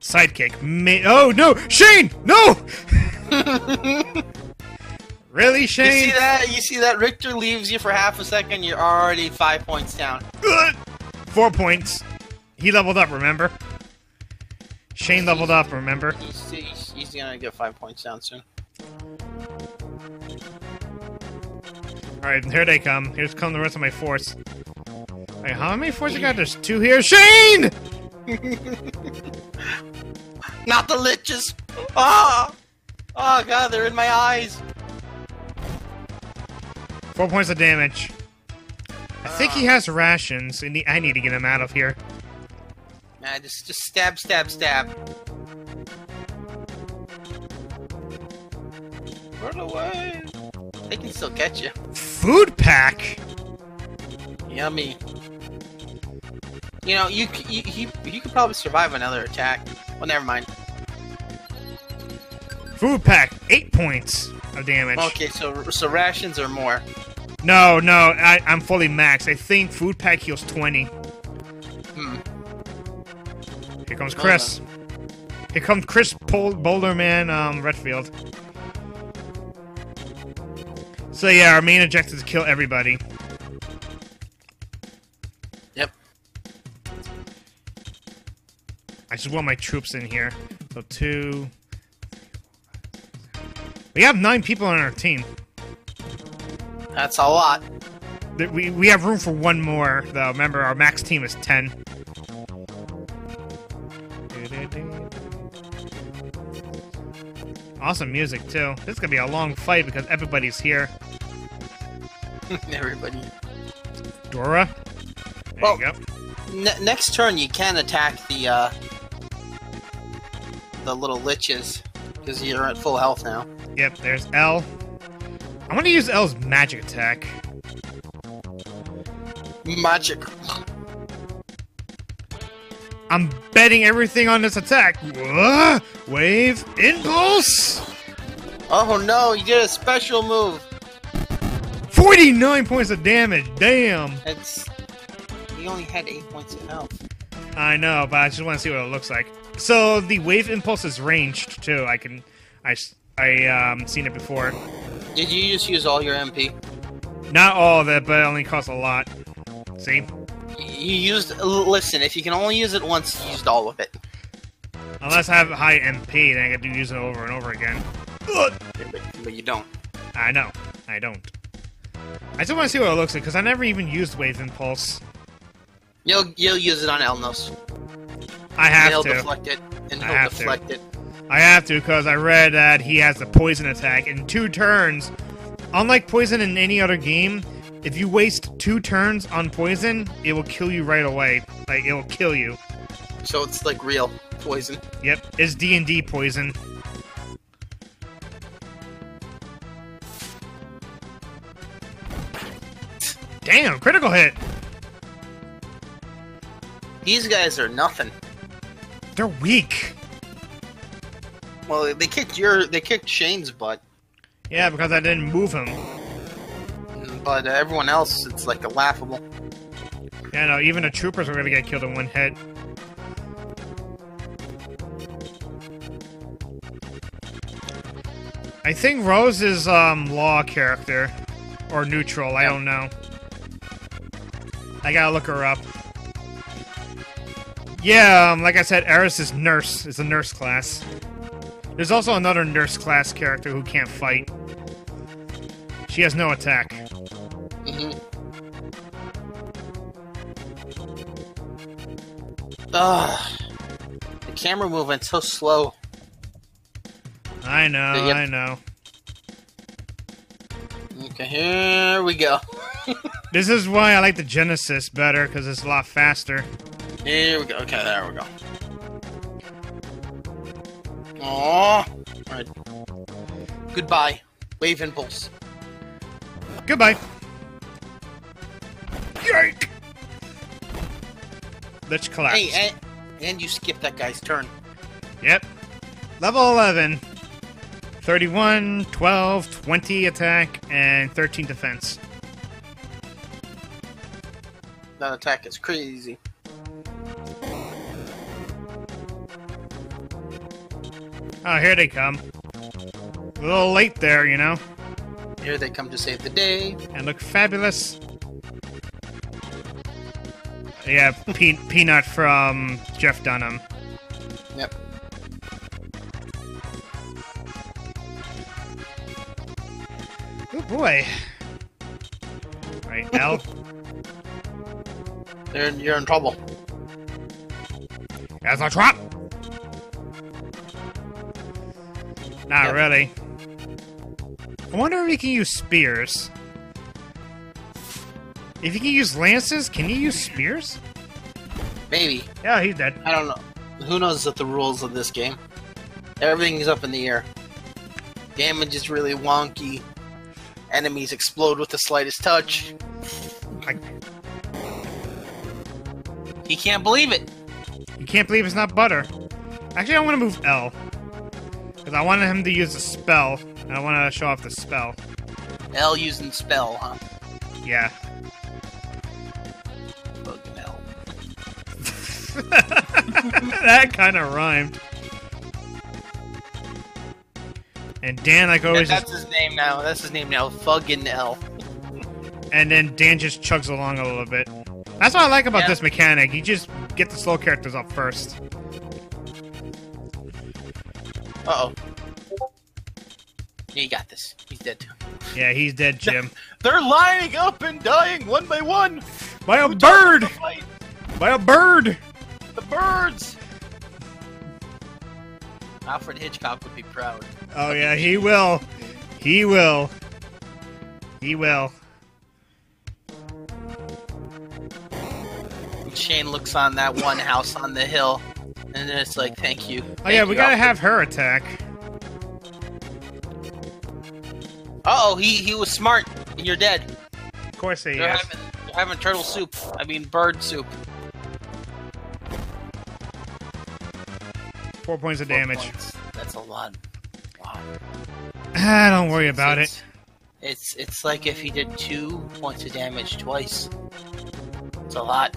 Sidekick. Ma oh no, Shane! No! Really, Shane? You see that? You see that? Richter leaves you for half a second. You're already five points down. Four points. He leveled up. Remember? Shane leveled up. Remember? He's, he's, he's gonna get five points down soon. Alright, here they come. Here's come the rest of my force. Wait, how many forces I got? There's two here. Shane! Not the liches! Oh! Oh god, they're in my eyes! Four points of damage. I think uh, he has rations. I need, I need to get him out of here. Nah, just, just stab, stab, stab. Run away! They can still catch you. Food pack. Yummy. You know, you you you, you could probably survive another attack. Well, never mind. Food pack, eight points of damage. Okay, so so rations or more. No, no, I, I'm fully maxed. I think food pack heals twenty. Hmm. Here comes Chris. Here comes Chris Boulder Man, um, Redfield. So yeah, our main objective is to kill everybody. Yep. just want my troops in here. So two... We have nine people on our team. That's a lot. We, we have room for one more, though. Remember, our max team is ten. Awesome music, too. This is gonna be a long fight because everybody's here. Everybody. Dora? There well, you go. N next turn, you can attack the, uh... the little liches. Because you're at full health now. Yep, there's Elle. I'm gonna use Elle's magic attack. Magic. I'm betting everything on this attack. Whoa! Wave impulse. Oh no! You did a special move. forty-nine points of damage. Damn. It's. He only had eight points of health. I know, but I just want to see what it looks like. So the wave impulse is ranged too. I can, I, I um seen it before. Did you just use all your M P? Not all of it, but it only costs a lot. See? You used. Listen, if you can only use it once, you used all of it. Unless I have high M P, then I get to use it over and over again. But, but you don't. I know. I don't. I just want to see what it looks like because I never even used wave impulse. You'll you'll use it on Alinos. I have and to. He'll deflect it, and he'll I have deflect to. it. I have to, because I read that he has the poison attack in two turns. Unlike poison in any other game, if you waste two turns on poison, it will kill you right away. Like, it'll kill you. So it's like real poison. Yep, it's D and D poison. Damn, critical hit! These guys are nothing. They're weak. Well, they kicked your, they kicked Shane's butt. Yeah, because I didn't move him. But uh, everyone else, it's like a laughable. Yeah, no, even the troopers are gonna get killed in one hit. I think Rose is um law character or neutral. Yeah. I don't know. I gotta look her up. Yeah, um, like I said, Eris is nurse. It's a nurse class. There's also another nurse class character who can't fight. She has no attack. Mm-hmm. Ugh. The camera movement's so slow. I know, I know. Okay, here we go. This is why I like the Genesis better, because it's a lot faster. Here we go. Okay, there we go. Aww. Alright. Goodbye. Wave impulse. Goodbye. Yike! Let's collapse. Hey, and, and you skipped that guy's turn. Yep. Level eleven. thirty-one, twelve, twenty attack, and thirteen defense. That attack is crazy. Oh, here they come. A little late there, you know. Here they come to save the day. And look fabulous. Yeah, pe Peanut from Jeff Dunham. Yep. Oh boy. All right, Elle. You're, you're in trouble. That's a trap! Not yep. really. I wonder if you can use spears. If you can use lances, can you use spears? Maybe. Yeah, he's dead. I don't know. Who knows the rules of this game? Everything's up in the air. Damage is really wonky. Enemies explode with the slightest touch. I... He can't believe it. You can't believe it's not butter. Actually, I want to move Elle. Because I wanted him to use a spell, and I want to show off the spell. L using spell, huh? Yeah. Fucking L. That kind of rhymed. And Dan, like always... That's just... his name now. That's his name now. Fucking L. And then Dan just chugs along a little bit. That's what I like about yeah. this mechanic. You just get the slow characters up first. Uh-oh. Yeah, you got this. He's dead, too. Yeah, he's dead, Jim. They're lining up and dying one by one. By a Who bird! By a bird! The birds! Alfred Hitchcock would be proud. Oh, yeah, he will. He will. He will. Shane looks on that one house on the hill, and then it's like, thank you. Thank oh, yeah, we gotta Alfred. have her attack. Uh-oh, he, he was smart, and you're dead. Of course he they're is. Having, they're having turtle soup. I mean, bird soup. Four points of Four damage. Points. That's a lot. Wow. Ah, don't worry it's, about it's, it. It's it's like if he did two points of damage twice. It's a lot.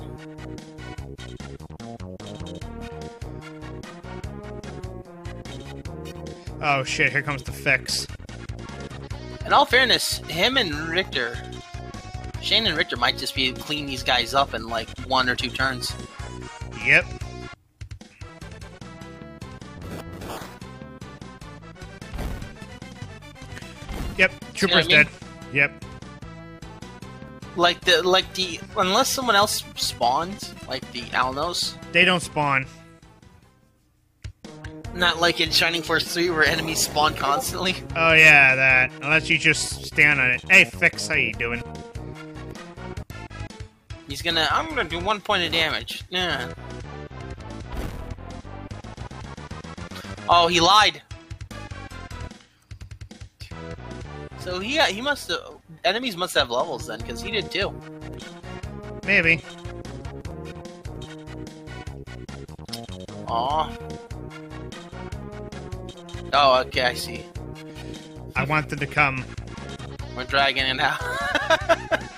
Oh shit, here comes the fix. In all fairness, him and Richter... Shane and Richter might just be able to clean these guys up in like one or two turns. Yep. Yep, Trooper's you know I mean? dead. Yep. Like the, like the, unless someone else spawns, like the Alinos. They don't spawn. Not like in Shining Force three where enemies spawn constantly. Oh yeah, that. Unless you just stand on it. Hey, Fix, how you doing? He's gonna, I'm gonna do one point of damage. Yeah. Oh, he lied. So he, he must have, enemies must have levels then, because he did too. Maybe. Aw. Oh, okay, I see. I want them to come. We're dragging it out.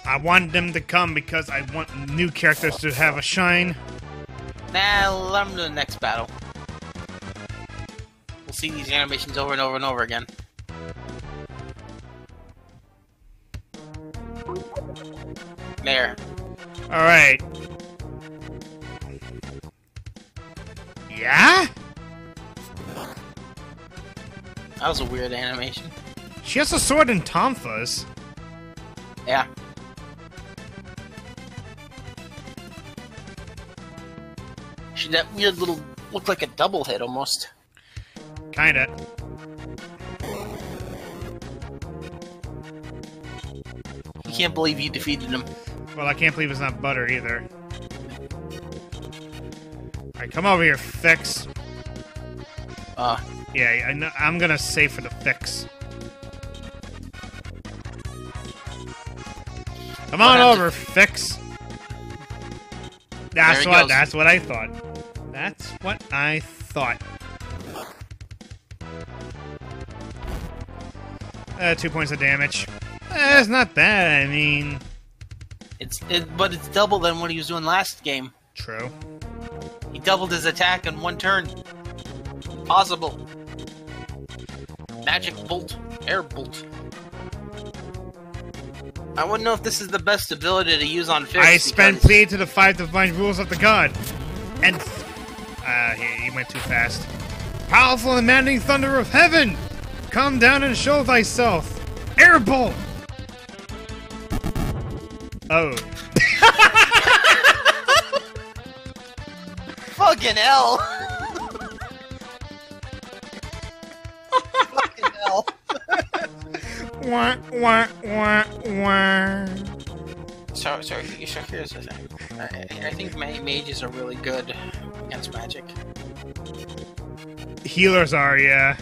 I want them to come because I want new characters to have a shine. Nah, let them to the next battle. We'll see these animations over and over and over again. There. Alright. Yeah? That was a weird animation. She has a sword in Tomfa's. Yeah. She had that weird little... looked like a double hit almost. Kinda. I can't believe you defeated him. Well, I can't believe it's not butter either. Alright, come over here, Fix. Uh. Yeah, I know, I'm gonna save for the Fix. Come on over, to... Fix. That's what. Goes. That's what I thought. That's what I thought. Uh, two points of damage. That's eh, not bad. I mean, it's it, but it's double than what he was doing last game. True. He doubled his attack in one turn. Possible. Magic bolt, air bolt. I wouldn't know if this is the best ability to use on Fix. I spent plea to the five divine rules of the god, and uh, he, he went too fast. Powerful and maddening thunder of heaven, come down and show thyself. Air bolt. Oh. Fucking hell. Fucking hell. Wah, wah, wah, wah. So, so, so here's the thing. I, I think ma mages are really good against magic. Healers are, yeah.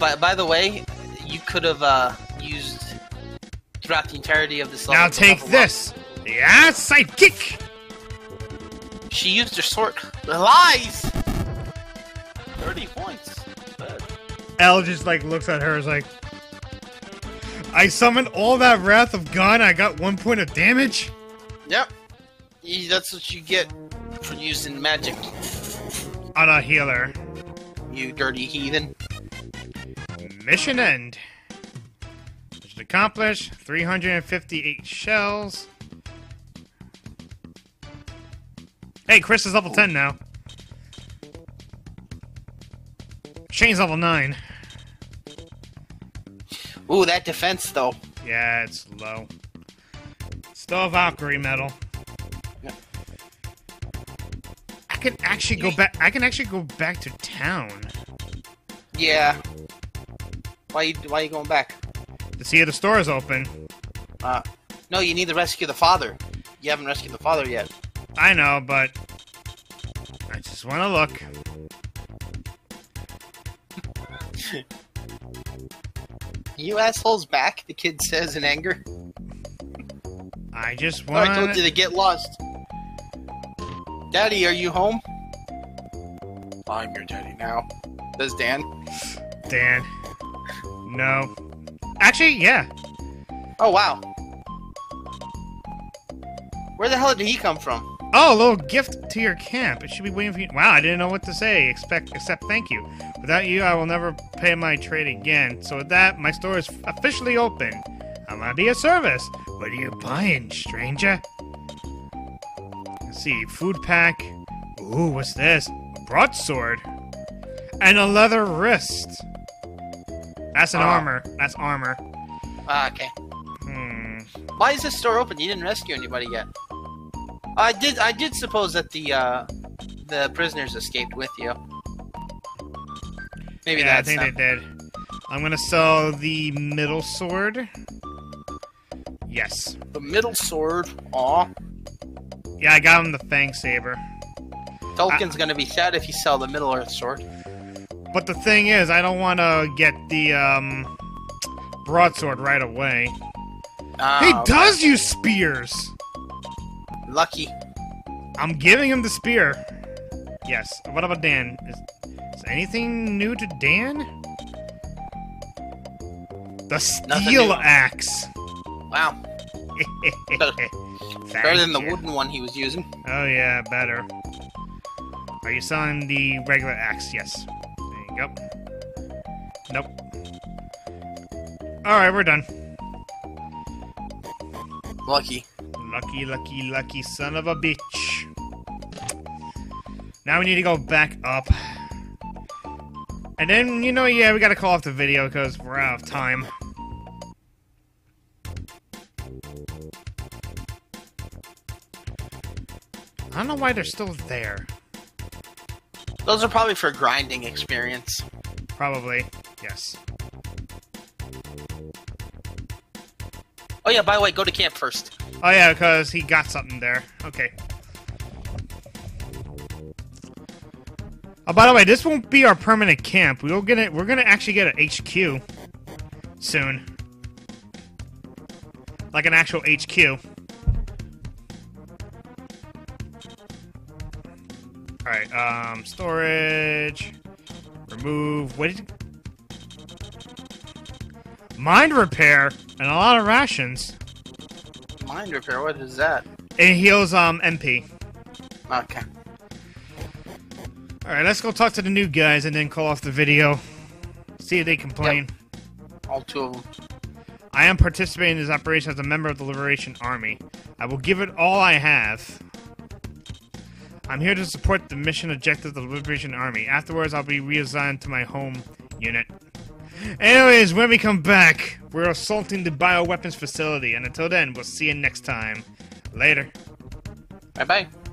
By, by the way, you could have uh, used... throughout the entirety of this level. Now take this! Yeah, sidekick! She used her sword. Lies! thirty points. Elle just like looks at her and is like, I summoned all that wrath of God and I got one point of damage? Yep. That's what you get for using magic. On a healer. You dirty heathen. Mission end. Accomplished three hundred fifty-eight shells. Hey, Chris is level ten now. Shane's level nine. Ooh, that defense, though. Yeah, it's low. Still a Valkyrie medal. Yeah. I can actually go back. I can actually go back to town. Yeah. Why you? Why are you going back? To see if the store is open. Uh, no, you need to rescue the father. You haven't rescued the father yet. I know, but I just want to look. You assholes back, the kid says in anger. I just want... I told you to get lost. Daddy, are you home? I'm your daddy now. Says Dan. Dan. No. Actually, yeah. Oh, wow. Where the hell did he come from? Oh, a little gift to your camp. It should be waiting for you. Wow, I didn't know what to say expect, except thank you. Without you, I will never pay my trade again. So with that, my store is officially open. I'm gonna be of service. What are you buying, stranger? Let's see, food pack. Ooh, what's this? A broadsword. And a leather wrist. That's an uh, armor. That's armor. Ah, uh, okay. Hmm. Why is this store open? You didn't rescue anybody yet. I did. I did suppose that the uh, the prisoners escaped with you. Maybe yeah, that's I think them. They did. I'm gonna sell the middle sword. Yes. The middle sword. Aw. Yeah, I got him the Fang Saber. Tolkien's I gonna be sad if you sell the Middle Earth sword. But the thing is, I don't want to get the um, broadsword right away. Oh, he okay. does use spears. Lucky. I'm giving him the spear. Yes. What about Dan? Is, is anything new to Dan? The steel axe. Wow. better better than the you. wooden one he was using. Oh yeah, better. Are you selling the regular axe? Yes. There you go. Nope. Alright, we're done. Lucky. Lucky, lucky, lucky son of a bitch. Now we need to go back up. And then, you know, yeah, we gotta call off the video because we're out of time. I don't know why they're still there. Those are probably for grinding experience. Probably, yes. Oh yeah, by the way, go to camp first. Oh yeah, because he got something there. Okay. Oh, by the way, this won't be our permanent camp. We'll get it. We're gonna actually get an H Q soon, like an actual H Q. All right. Um, storage. Remove. What did you... Mind repair and a lot of rations. Mind repair, what is that? It heals um M P. Okay. Alright, let's go talk to the new guys and then call off the video. See if they complain. Yep. All two of them. I am participating in this operation as a member of the Liberation Army. I will give it all I have. I'm here to support the mission objective of the Liberation Army. Afterwards, I'll be reassigned to my home unit. Anyways, when we come back, we're assaulting the bioweapons facility, and until then, we'll see you next time. Later. Bye-bye.